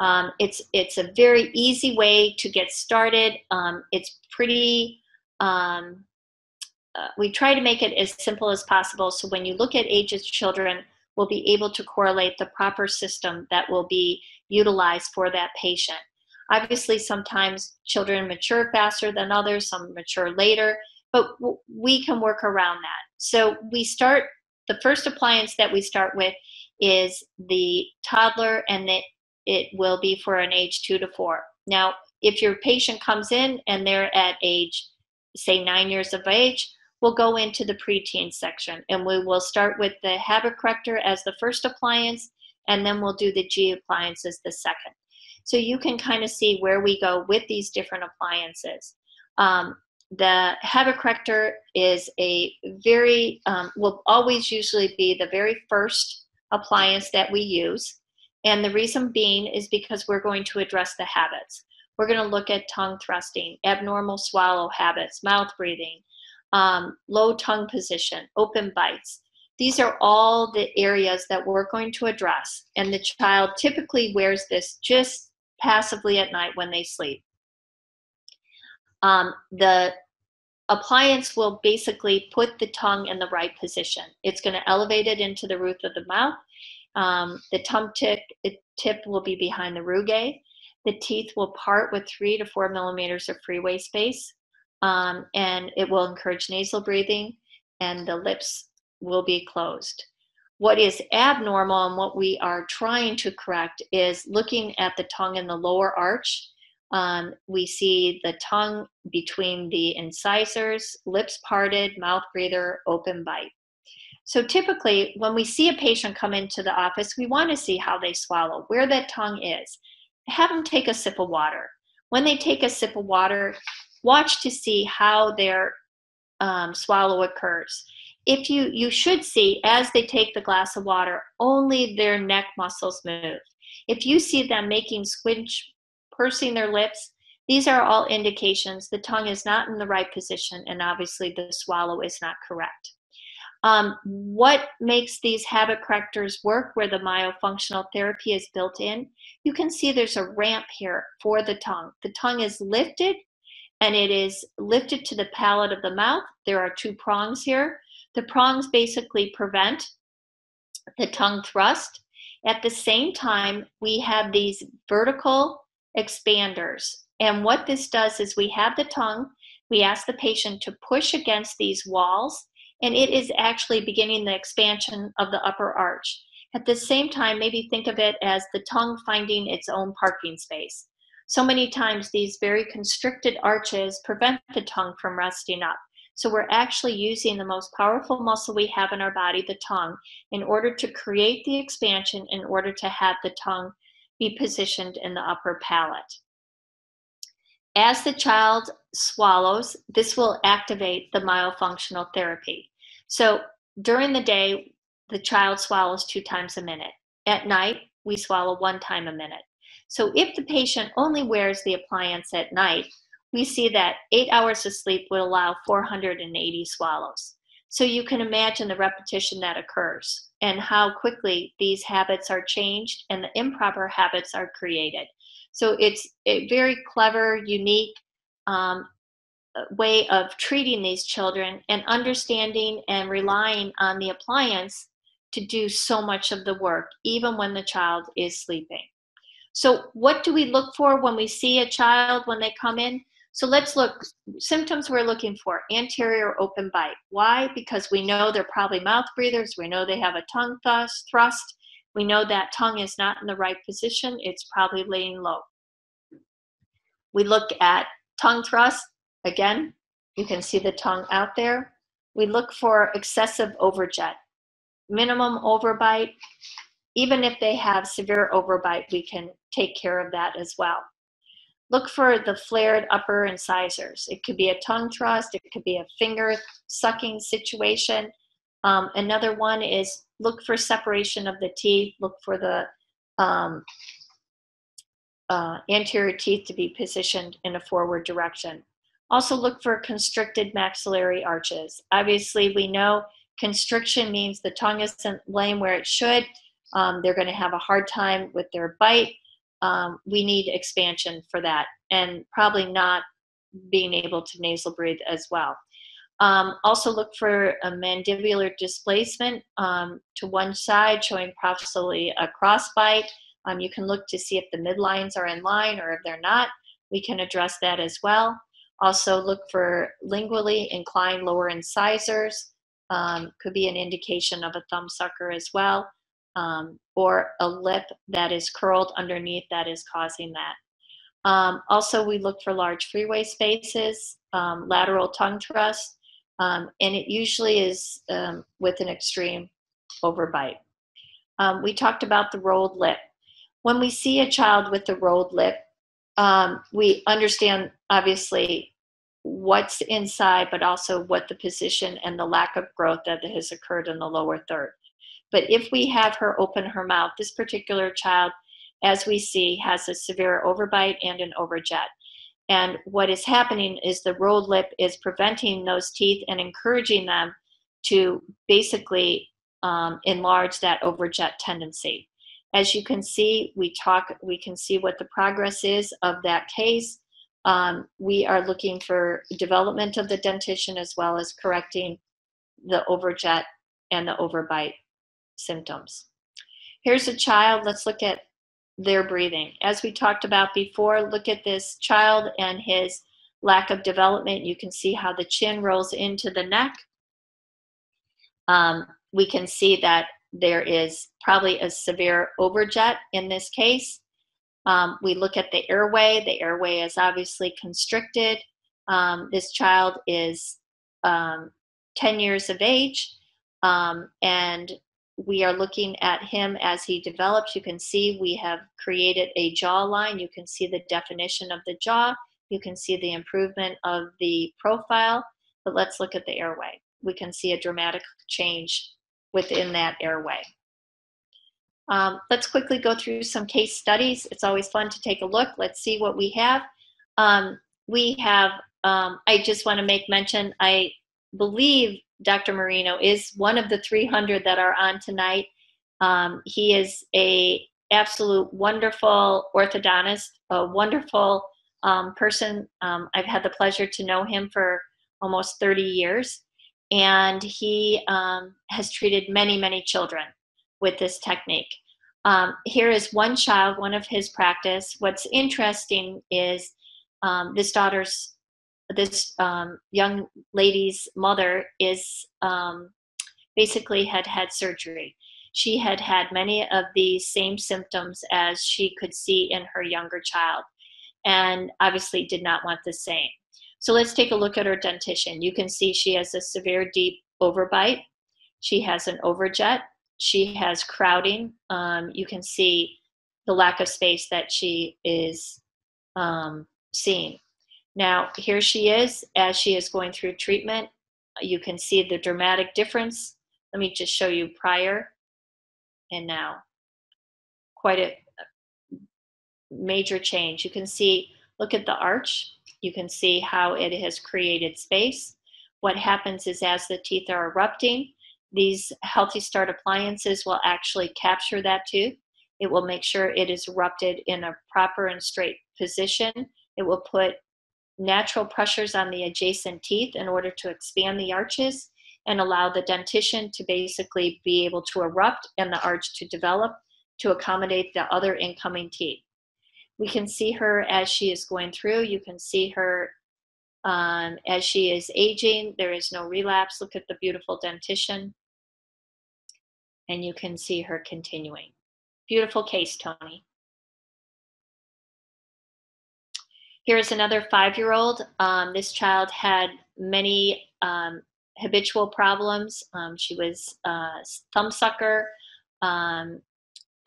Um, it's, it's a very easy way to get started. Um, it's pretty, um, uh, we try to make it as simple as possible. So when you look at ages children, we'll be able to correlate the proper system that will be utilized for that patient. Obviously, sometimes children mature faster than others, some mature later, but we can work around that. So we start, the first appliance that we start with is the toddler, and it, it will be for an age two to four. Now, if your patient comes in and they're at age, say nine years of age, we'll go into the preteen section, and we will start with the habit corrector as the first appliance, and then we'll do the G appliance as the second. So you can kind of see where we go with these different appliances. Um, the habit corrector is a very, um, will always usually be the very first appliance that we use. And the reason being is because we're going to address the habits. We're going to look at tongue thrusting, abnormal swallow habits, mouth breathing, um, low tongue position, open bites. These are all the areas that we're going to address. And the child typically wears this just passively at night when they sleep. Um, the appliance will basically put the tongue in the right position. It's going to elevate it into the roof of the mouth. Um, the tongue tip, tip will be behind the rugae. The teeth will part with three to four millimeters of freeway space, um, and it will encourage nasal breathing, and the lips will be closed. What is abnormal and what we are trying to correct is looking at the tongue in the lower arch. Um, we see the tongue between the incisors, lips parted, mouth breather, open bite. So typically when we see a patient come into the office, we want to see how they swallow, where that tongue is. Have them take a sip of water. When they take a sip of water, watch to see how their um, swallow occurs. If you, you should see, as they take the glass of water, only their neck muscles move. If you see them making squinch, pursing their lips, these are all indications the tongue is not in the right position, and obviously the swallow is not correct. Um, what makes these habit correctors work where the myofunctional therapy is built in? You can see there's a ramp here for the tongue. The tongue is lifted, and it is lifted to the palate of the mouth. There are two prongs here. The prongs basically prevent the tongue thrust. At the same time, we have these vertical expanders. And what this does is we have the tongue, we ask the patient to push against these walls, and it is actually beginning the expansion of the upper arch. At the same time, maybe think of it as the tongue finding its own parking space. So many times these very constricted arches prevent the tongue from resting up. So we're actually using the most powerful muscle we have in our body, the tongue, in order to create the expansion, in order to have the tongue be positioned in the upper palate. As the child swallows, this will activate the myofunctional therapy. So during the day, the child swallows two times a minute. At night, we swallow one time a minute. So if the patient only wears the appliance at night, we see that eight hours of sleep would allow four hundred eighty swallows. So you can imagine the repetition that occurs and how quickly these habits are changed and the improper habits are created. So it's a very clever, unique um, way of treating these children and understanding and relying on the appliance to do so much of the work, even when the child is sleeping. So what do we look for when we see a child when they come in? So let's look, symptoms we're looking for, anterior open bite. Why? Because we know they're probably mouth breathers. We know they have a tongue thrust. We know that tongue is not in the right position. It's probably laying low. We look at tongue thrust. Again, you can see the tongue out there. We look for excessive overjet, minimum overbite. Even if they have severe overbite, we can take care of that as well. Look for the flared upper incisors. It could be a tongue thrust. It could be a finger sucking situation. Um, another one is look for separation of the teeth. Look for the um, uh, anterior teeth to be positioned in a forward direction. Also look for constricted maxillary arches. Obviously, we know constriction means the tongue isn't laying where it should. Um, they're going to have a hard time with their bite. Um, we need expansion for that, and probably not being able to nasal breathe as well. Um, also look for a mandibular displacement um, to one side, showing possibly a crossbite. Um, you can look to see if the midlines are in line, or if they're not, we can address that as well. Also look for lingually inclined lower incisors. Um, could be an indication of a thumb sucker as well. Um, or a lip that is curled underneath that is causing that. Um, also, we look for large freeway spaces, um, lateral tongue thrust, um, and it usually is um, with an extreme overbite. Um, we talked about the rolled lip. When we see a child with the rolled lip, um, we understand, obviously, what's inside, but also what the position and the lack of growth that has occurred in the lower third. But if we have her open her mouth, this particular child, as we see, has a severe overbite and an overjet. And what is happening is the rolled lip is preventing those teeth and encouraging them to basically um, enlarge that overjet tendency. As you can see, we talk, we can see what the progress is of that case. Um, we are looking for development of the dentition as well as correcting the overjet and the overbite symptoms. Here's a child. Let's look at their breathing. As we talked about before, look at this child and his lack of development. You can see how the chin rolls into the neck. Um, we can see that there is probably a severe overjet in this case. Um, we look at the airway. The airway is obviously constricted. Um, this child is um, ten years of age, um, and we are looking at him as he develops. You can see we have created a jawline. You can see the definition of the jaw. You can see the improvement of the profile. But let's look at the airway. We can see a dramatic change within that airway. Um, let's quickly go through some case studies. It's always fun to take a look. Let's see what we have. Um, we have, um, I just want to make mention, I believe Doctor Marino is one of the three hundred that are on tonight. Um, he is an absolute wonderful orthodontist, a wonderful um, person. Um, I've had the pleasure to know him for almost thirty years, and he um, has treated many, many children with this technique. Um, here is one child, one of his practice. What's interesting is um, this daughter's This um, young lady's mother is um, basically had had surgery. She had had many of these same symptoms as she could see in her younger child. and obviously did not want the same. So let's take a look at her dentition. You can see she has a severe deep overbite. She has an overjet. She has crowding. Um, you can see the lack of space that she is um, seeing. Now, here she is as she is going through treatment. You can see the dramatic difference. Let me just show you prior and now. Quite a major change. You can see, look at the arch. You can see how it has created space. What happens is as the teeth are erupting, these Healthy Start appliances will actually capture that tooth. It will make sure it is erupted in a proper and straight position. It will put natural pressures on the adjacent teeth in order to expand the arches and allow the dentition to basically be able to erupt and the arch to develop to accommodate the other incoming teeth. We can see her as she is going through. You can see her um, as she is aging. There is no relapse. Look at the beautiful dentition. And you can see her continuing. Beautiful case, Tony. Here's another five-year-old. Um, this child had many um, habitual problems. Um, she was a uh, thumb sucker, um,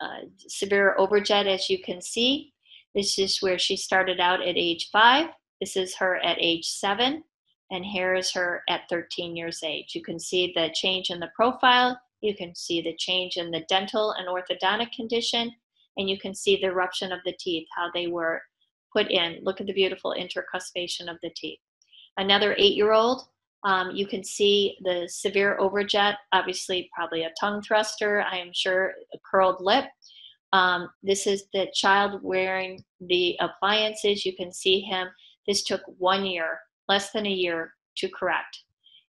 uh, severe overjet, as you can see. This is where she started out at age five. This is her at age seven. And here is her at thirteen years age. You can see the change in the profile. You can see the change in the dental and orthodontic condition. And you can see the eruption of the teeth, how they were put in. Look at the beautiful intercuspation of the teeth. Another eight-year-old. Um, you can see the severe overjet, obviously probably a tongue thruster, I am sure, a curled lip. Um, this is the child wearing the appliances. You can see him. This took one year, less than a year to correct.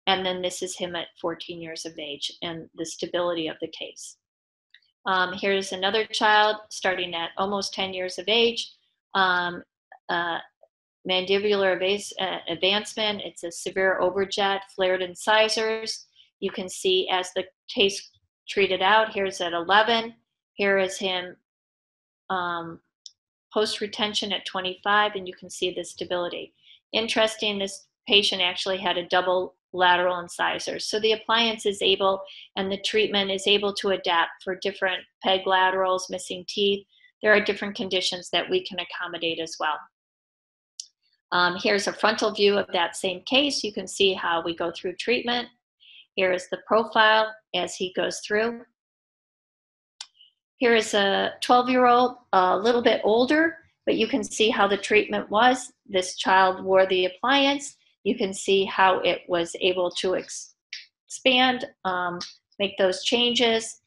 And then this is him at fourteen years of age and the stability of the case. Um, here's another child starting at almost ten years of age. Um, uh, mandibular evas uh, advancement. It's a severe overjet, flared incisors. You can see as the case treated out, here's at eleven. Here is him um, post-retention at twenty-five, and you can see the stability. Interesting, this patient actually had a double lateral incisor. So the appliance is able, and the treatment is able to adapt for different peg laterals, missing teeth. There are different conditions that we can accommodate as well. Um, here's a frontal view of that same case. You can see how we go through treatment. Here is the profile as he goes through. Here is a twelve-year-old, a little bit older, but you can see how the treatment was. This child wore the appliance. You can see how it was able to ex expand, um, make those changes,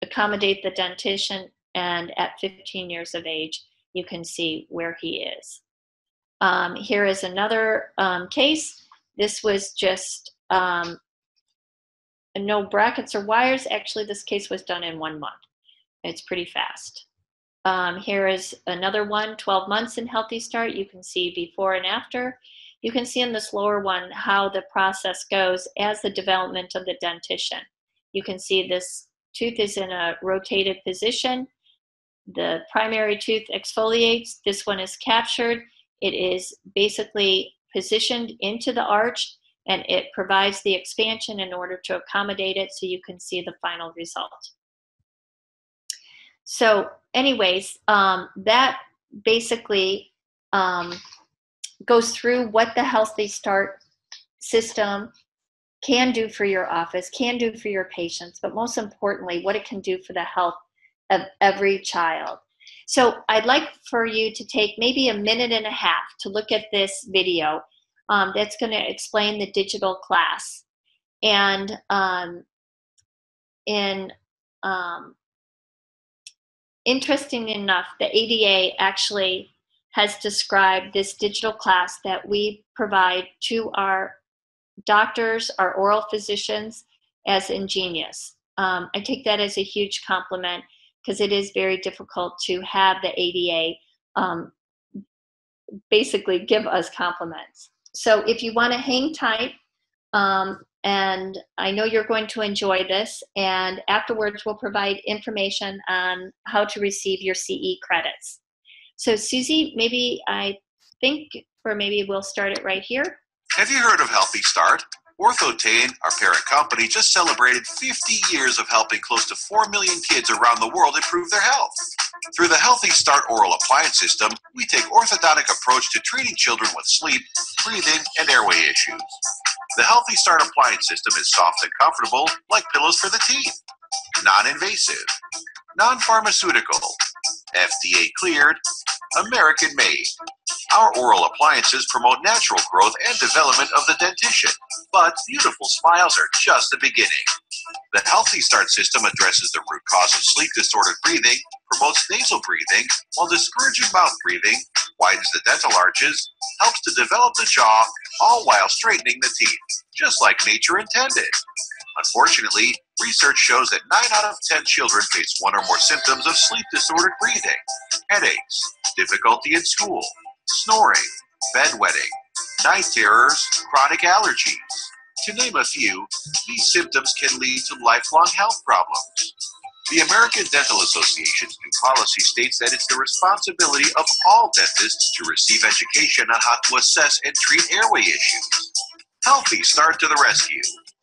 accommodate the dentition, and at fifteen years of age, you can see where he is. Um, here is another um, case. This was just um, no brackets or wires. Actually, this case was done in one month. It's pretty fast. Um, here is another one, twelve months in Healthy Start. You can see before and after. You can see in this lower one how the process goes as the development of the dentition. You can see this tooth is in a rotated position. The primary tooth exfoliates. This one is captured. It is basically positioned into the arch, and it provides the expansion in order to accommodate it, so you can see the final result. So anyways, um, that basically um, goes through what the Healthy Start system can do for your office, can do for your patients, but most importantly, what it can do for the health of every child. So I'd like for you to take maybe a minute and a half to look at this video um, that's going to explain the digital class. And um, in um, interesting enough, the A D A actually has described this digital class that we provide to our doctors, our oral physicians, as ingenious. Um, I take that as a huge compliment because it is very difficult to have the A D A um, basically give us compliments. So if you want to hang tight, um, and I know you're going to enjoy this, and afterwards we'll provide information on how to receive your C E credits. So Susie, maybe I think, or maybe we'll start it right here. Have you heard of Healthy Start? Orthotain, our parent company, just celebrated fifty years of helping close to four million kids around the world improve their health. Through the Healthy Start oral appliance system, we take orthodontic approach to treating children with sleep, breathing, and airway issues. The Healthy Start appliance system is soft and comfortable, like pillows for the teeth. Non-invasive, non-pharmaceutical, F D A cleared, American made. Our oral appliances promote natural growth and development of the dentition, but beautiful smiles are just the beginning. The Healthy Start system addresses the root cause of sleep-disordered breathing, promotes nasal breathing, while discouraging mouth breathing, widens the dental arches, helps to develop the jaw, all while straightening the teeth, just like nature intended. Unfortunately, research shows that nine out of ten children face one or more symptoms of sleep-disordered breathing, headaches, difficulty in school, snoring, bedwetting, night terrors, chronic allergies. To name a few, these symptoms can lead to lifelong health problems. The American Dental Association's new policy states that it's the responsibility of all dentists to receive education on how to assess and treat airway issues. Healthy Start to the rescue.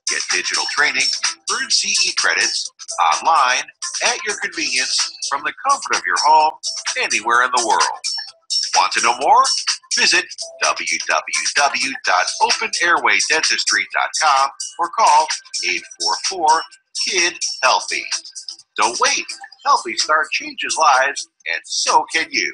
Get digital training, earn C E credits, online, at your convenience, from the comfort of your home, anywhere in the world. Want to know more? Visit w w w dot open airway dentistry dot com or call eight four four, KID, HEALTHY. Don't wait. Healthy Start changes lives, and so can you.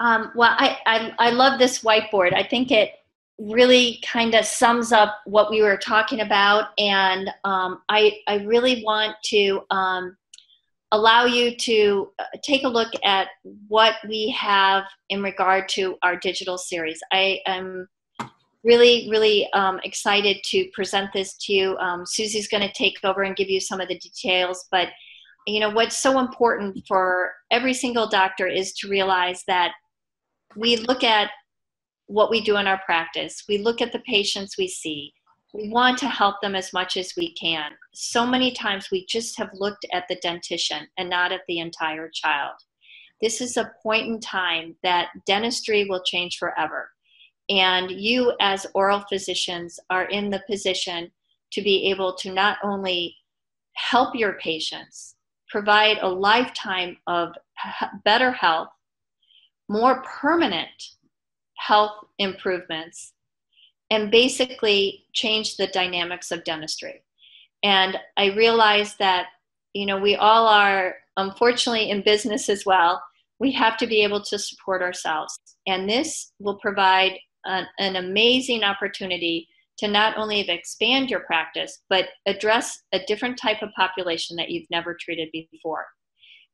Um, well, I, I, I love this whiteboard. I think it really kind of sums up what we were talking about. And um, I, I really want to um, allow you to take a look at what we have in regard to our digital series. I am really, really um, excited to present this to you. Um, Susie's going to take over and give you some of the details, but you know, what's so important for every single doctor is to realize that we look at what we do in our practice. We look at the patients we see. We want to help them as much as we can. So many times we just have looked at the dentition and not at the entire child. This is a point in time that dentistry will change forever. And you as oral physicians are in the position to be able to not only help your patients, provide a lifetime of better health, more permanent health improvements, and basically change the dynamics of dentistry. And I realize that, you know, we all are unfortunately in business as well. We have to be able to support ourselves. And this will provide an, an amazing opportunity to not only expand your practice, but address a different type of population that you've never treated before.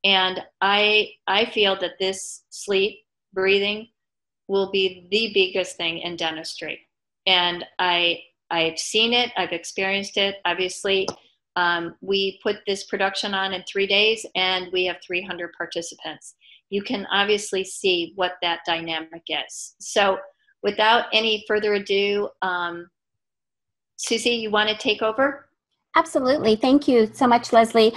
And I, I feel that this sleep, breathing will be the biggest thing in dentistry. And I, I've seen it, I've experienced it, obviously. Um, we put this production on in three days and we have three hundred participants. You can obviously see what that dynamic is. So without any further ado, um, Susie, you want to take over? Absolutely. Thank you so much, Leslie.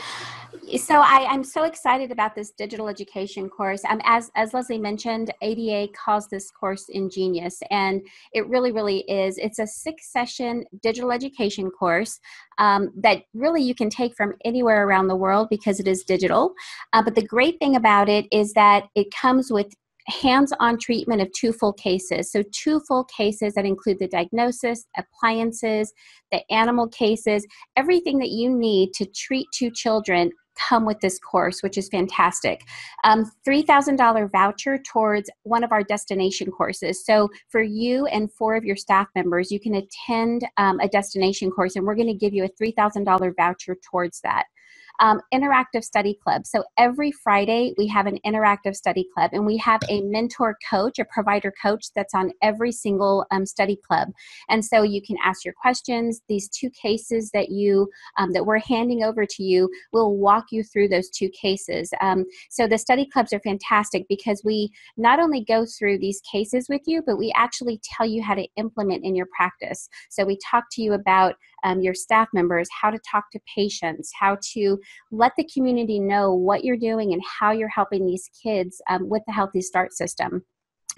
So I, I'm so excited about this digital education course. Um, as, as Leslie mentioned, A D A calls this course Ingenious, and it really, really is. It's a six-session digital education course um, that really you can take from anywhere around the world because it is digital. Uh, but the great thing about it is that it comes with hands-on treatment of two full cases. So two full cases that include the diagnosis, appliances, the animal cases, everything that you need to treat two children come with this course, which is fantastic. Um, three thousand dollar voucher towards one of our destination courses. So for you and four of your staff members, you can attend um, a destination course, and we're going to give you a three thousand dollar voucher towards that. Um, interactive study club. So every Friday we have an interactive study club, and we have a mentor coach, a provider coach that's on every single um, study club. And so you can ask your questions. These two cases that you um, that we're handing over to you, we'll walk you through those two cases. Um, so the study clubs are fantastic because we not only go through these cases with you, but we actually tell you how to implement in your practice. So we talk to you about um, your staff members, how to talk to patients, how to let the community know what you're doing and how you're helping these kids um, with the Healthy Start system.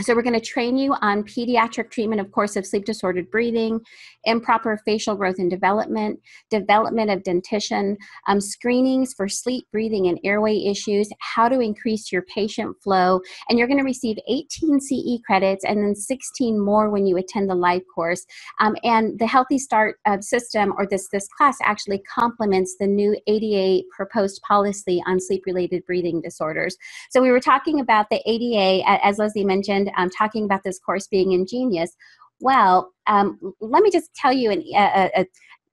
So we're going to train you on pediatric treatment, of course, of sleep-disordered breathing, improper facial growth and development, development of dentition, um, screenings for sleep, breathing, and airway issues, how to increase your patient flow, and you're going to receive eighteen C E credits and then sixteen more when you attend the live course. Um, and the Healthy Start uh, system, or this, this class, actually complements the new A D A proposed policy on sleep-related breathing disorders. So we were talking about the A D A, as Leslie mentioned, I'm um, talking about this course being ingenious. Well, um, let me just tell you an, a, a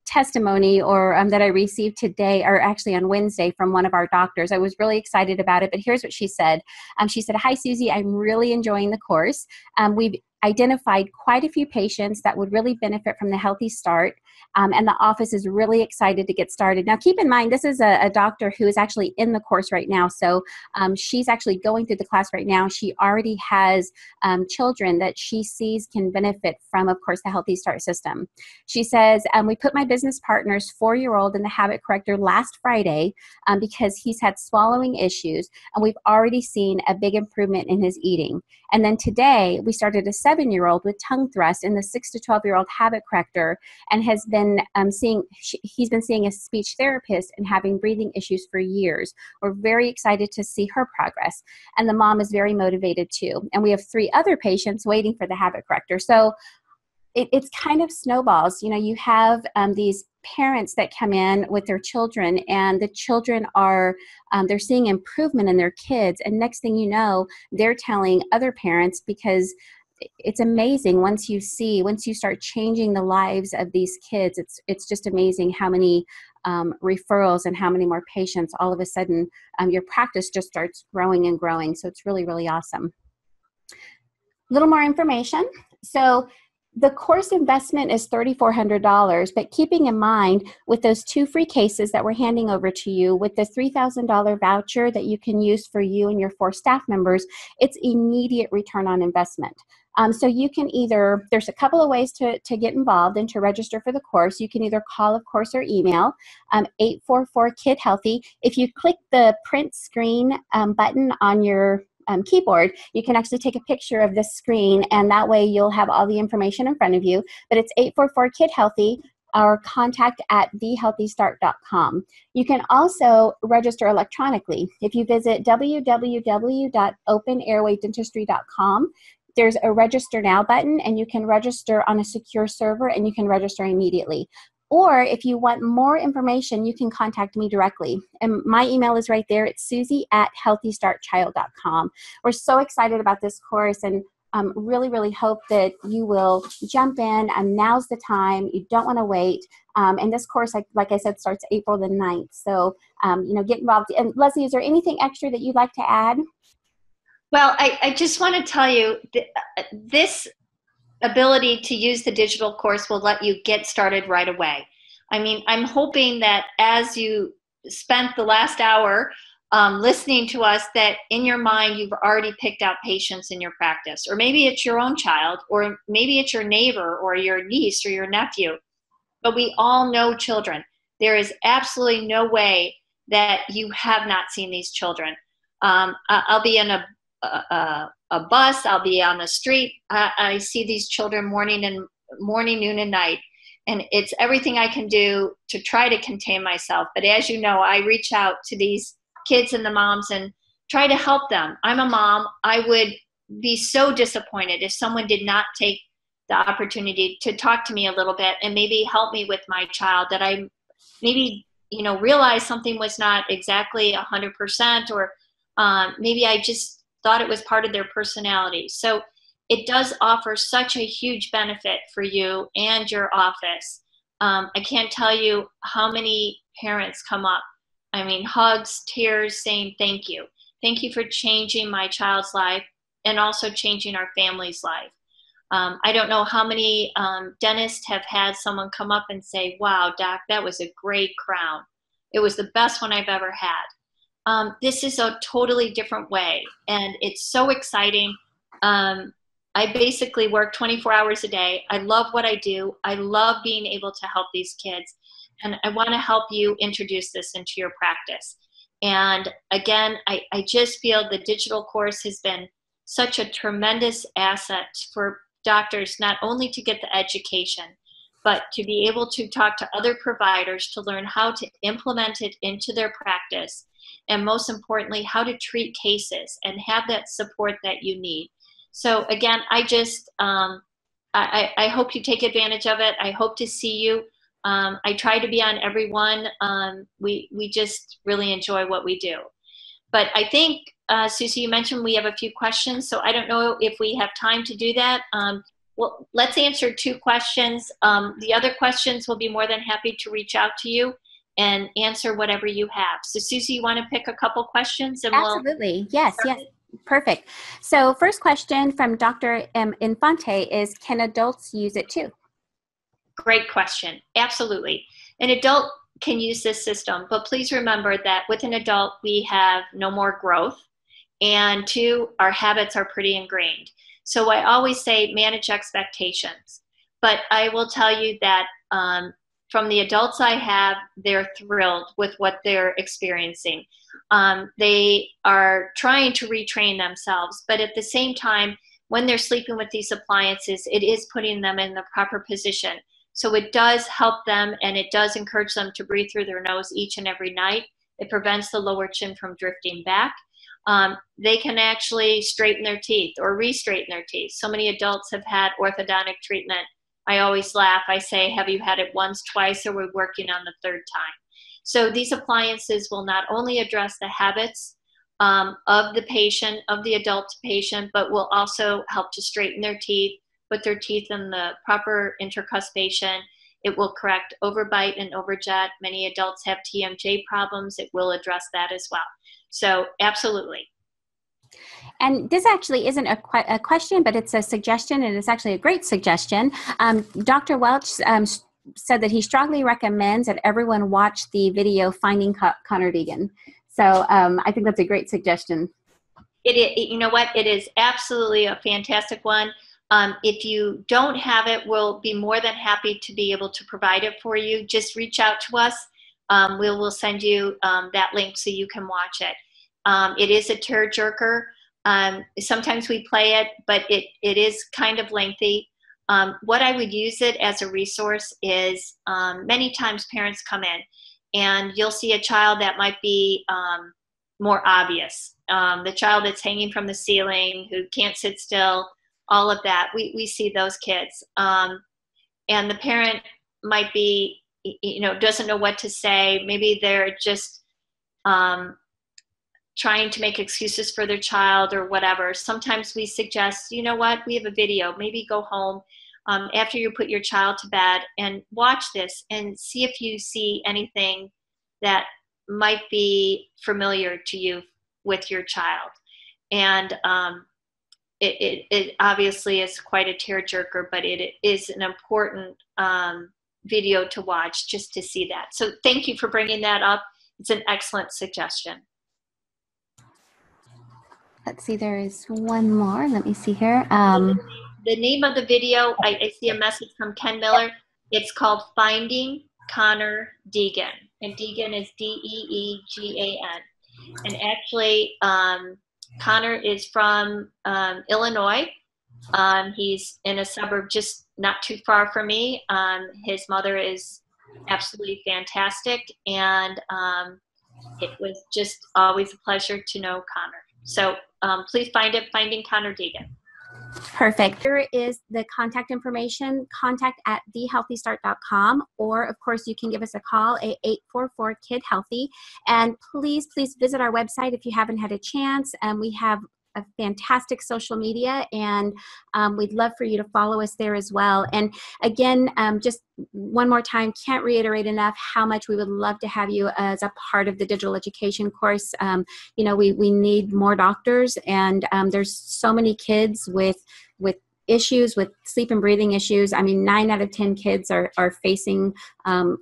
testimony or um, that I received today, or actually on Wednesday, from one of our doctors. I was really excited about it, but here's what she said. Um, she said, "Hi, Susie, I'm really enjoying the course. Um, we've identified quite a few patients that would really benefit from the Healthy Start, um, and the office is really excited to get started." Now, keep in mind, this is a, a doctor who is actually in the course right now, so um, she's actually going through the class right now. She already has um, children that she sees can benefit from, of course, the Healthy Start system. She says, um, "We put my business partner's four-year-old in the habit corrector last Friday um, because he's had swallowing issues, and we've already seen a big improvement in his eating. And then today, we started a seven-year-old with tongue thrust in the six to twelve-year-old habit corrector, and has been um, seeing, he's been seeing a speech therapist and having breathing issues for years. We're very excited to see her progress. And the mom is very motivated too. And we have three other patients waiting for the habit corrector." So it, it's kind of snowballs. You know, you have um, these parents that come in with their children, and the children are, um, they're seeing improvement in their kids. And next thing you know, they're telling other parents, because it's amazing once you see, once you start changing the lives of these kids, it's it's just amazing how many um, referrals and how many more patients all of a sudden um, your practice just starts growing and growing. So it's really, really awesome. A little more information. So the course investment is three thousand four hundred dollars, but keeping in mind, with those two free cases that we're handing over to you, with the three thousand dollar voucher that you can use for you and your four staff members, it's immediate return on investment. Um, so you can either, there's a couple of ways to, to get involved and to register for the course. You can either call, of course, or email um, eight four four, KID HEALTHY. If you click the print screen um, button on your Um, keyboard, you can actually take a picture of this screen, and that way you'll have all the information in front of you. But it's eight four four, KID HEALTHY, or contact at the healthy start dot com. You can also register electronically. If you visit w w w dot open airway dentistry dot com, there's a register now button, and you can register on a secure server, and you can register immediately. Or if you want more information, you can contact me directly. And my email is right there. It's Susie at healthy start child dot com. We're so excited about this course, and um, really, really hope that you will jump in. And now's the time. You don't want to wait. Um, and this course, like, like I said, starts April the ninth. So, um, you know, get involved. And Leslie, is there anything extra that you'd like to add? Well, I, I just want to tell you th this ability to use the digital course will let you get started right away. I mean, I'm hoping that as you spent the last hour um, listening to us, that in your mind you've already picked out patients in your practice, or maybe it's your own child, or maybe it's your neighbor or your niece or your nephew. But we all know children. There is absolutely no way that you have not seen these children. Um, I'll be in a Uh, a bus, I'll be on the street, I, I see these children morning and morning, noon and night, and it's everything I can do to try to contain myself. But as you know, I reach out to these kids and the moms and try to help them. I'm a mom. I would be so disappointed if someone did not take the opportunity to talk to me a little bit and maybe help me with my child, that I maybe, you know, realized something was not exactly one hundred percent, or um, maybe I just thought it was part of their personality. So it does offer such a huge benefit for you and your office. Um, I can't tell you how many parents come up. I mean, hugs, tears, saying thank you. Thank you for changing my child's life and also changing our family's life. Um, I don't know how many um, dentists have had someone come up and say, "Wow, doc, that was a great crown. It was the best one I've ever had." Um, this is a totally different way, and it's so exciting. Um, I basically work twenty-four hours a day. I love what I do. I love being able to help these kids. And I want to help you introduce this into your practice. And again, I, I just feel the digital course has been such a tremendous asset for doctors, not only to get the education, but to be able to talk to other providers to learn how to implement it into their practice. And most importantly, how to treat cases and have that support that you need. So again, I just, um, I, I hope you take advantage of it. I hope to see you. Um, I try to be on every one. Um, we, we just really enjoy what we do. But I think, uh, Susie, you mentioned we have a few questions, so I don't know if we have time to do that. Um, well, let's answer two questions. Um, the other questions will be more than happy to reach out to you and answer whatever you have. So Susie, you want to pick a couple questions? And Absolutely. We'll yes, yes. Perfect. So first question from Doctor Infante is, can adults use it too? Great question. Absolutely. An adult can use this system, but please remember that with an adult, we have no more growth, and two, our habits are pretty ingrained. So I always say manage expectations, but I will tell you that um, from the adults I have, they're thrilled with what they're experiencing. Um, they are trying to retrain themselves, but at the same time, when they're sleeping with these appliances, it is putting them in the proper position. So it does help them, and it does encourage them to breathe through their nose each and every night. It prevents the lower chin from drifting back. Um, they can actually straighten their teeth or re-straighten their teeth. So many adults have had orthodontic treatment. I always laugh. I say, have you had it once, twice, or we're working on the third time? So these appliances will not only address the habits um, of the patient, of the adult patient, but will also help to straighten their teeth, put their teeth in the proper intercuspation. It will correct overbite and overjet. Many adults have T M J problems. It will address that as well. So absolutely. And this actually isn't a, que a question, but it's a suggestion, and it's actually a great suggestion. Um, Doctor Welch um, said that he strongly recommends that everyone watch the video Finding Co Connor Deegan. So um, I think that's a great suggestion. It, it, you know what? It is absolutely a fantastic one. Um, if you don't have it, we'll be more than happy to be able to provide it for you. Just reach out to us. Um, we will send you um, that link so you can watch it. Um, it is a tear-jerker. Um, sometimes we play it, but it, it is kind of lengthy. Um, what I would use it as a resource is um, many times parents come in and you'll see a child that might be um, more obvious. Um, the child that's hanging from the ceiling, who can't sit still, all of that. We, we see those kids. Um, and the parent might be, you know, doesn't know what to say. Maybe they're just um, trying to make excuses for their child or whatever. Sometimes we suggest, you know what, we have a video. Maybe go home um, after you put your child to bed and watch this and see if you see anything that might be familiar to you with your child. And, um, It, it, it obviously is quite a tearjerker, but it is an important um, video to watch just to see that. So thank you for bringing that up. It's an excellent suggestion. Let's see, there is one more. Let me see here. Um, the name of the video, I, I see a message from Ken Miller. It's called Finding Connor Deegan. And Deegan is D E E G A N. And actually, um, Connor is from um, Illinois. Um, he's in a suburb just not too far from me. Um, his mother is absolutely fantastic, and um, it was just always a pleasure to know Connor. So um, please find it, Finding Connor Deegan. Perfect. Here is the contact information, contact at the healthy start dot com, or of course you can give us a call at eight four four KID HEALTHY. And please, please visit our website if you haven't had a chance. And um, we have a fantastic social media, and um, we'd love for you to follow us there as well. And again, um, just one more time, can't reiterate enough how much we would love to have you as a part of the digital education course. Um, you know, we, we need more doctors, and um, there's so many kids with, with issues, with sleep and breathing issues. I mean, nine out of ten kids are, are facing um,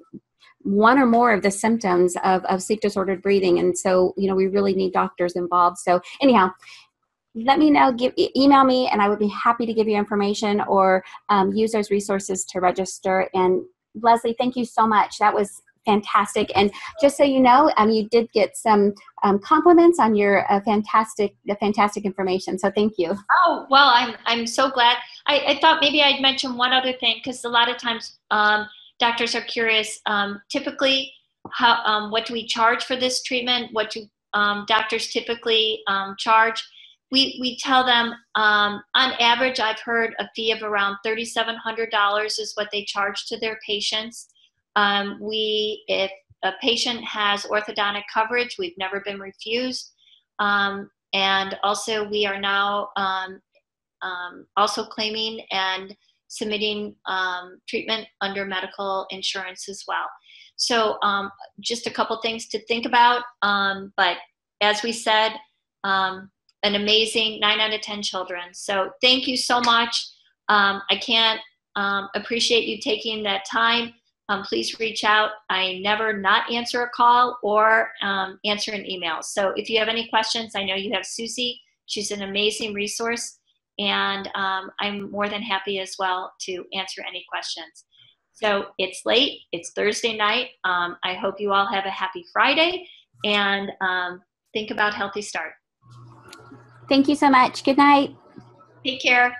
one or more of the symptoms of, of sleep disordered breathing. And so, you know, we really need doctors involved. So anyhow, let me know, give, email me, and I would be happy to give you information or um, use those resources to register. And Leslie, thank you so much. That was fantastic. And just so you know, um, you did get some um, compliments on your uh, fantastic, the fantastic information. So thank you. Oh, well, I'm, I'm so glad. I, I thought maybe I'd mention one other thing, because a lot of times um, doctors are curious, um, typically, how, um, what do we charge for this treatment? What do um, doctors typically um, charge? We, we tell them, um, on average, I've heard a fee of around thirty-seven hundred dollars is what they charge to their patients. Um, we, if a patient has orthodontic coverage, we've never been refused. Um, and also we are now um, um, also claiming and submitting um, treatment under medical insurance as well. So um, just a couple things to think about. Um, but as we said, um, an amazing nine out of ten children. So thank you so much. Um, I can't um, appreciate you taking that time. Um, please reach out. I never not answer a call or um, answer an email. So if you have any questions, I know you have Susie. She's an amazing resource. And um, I'm more than happy as well to answer any questions. So it's late. It's Thursday night. Um, I hope you all have a happy Friday. And um, think about Healthy Start. Thank you so much. Good night. Take care.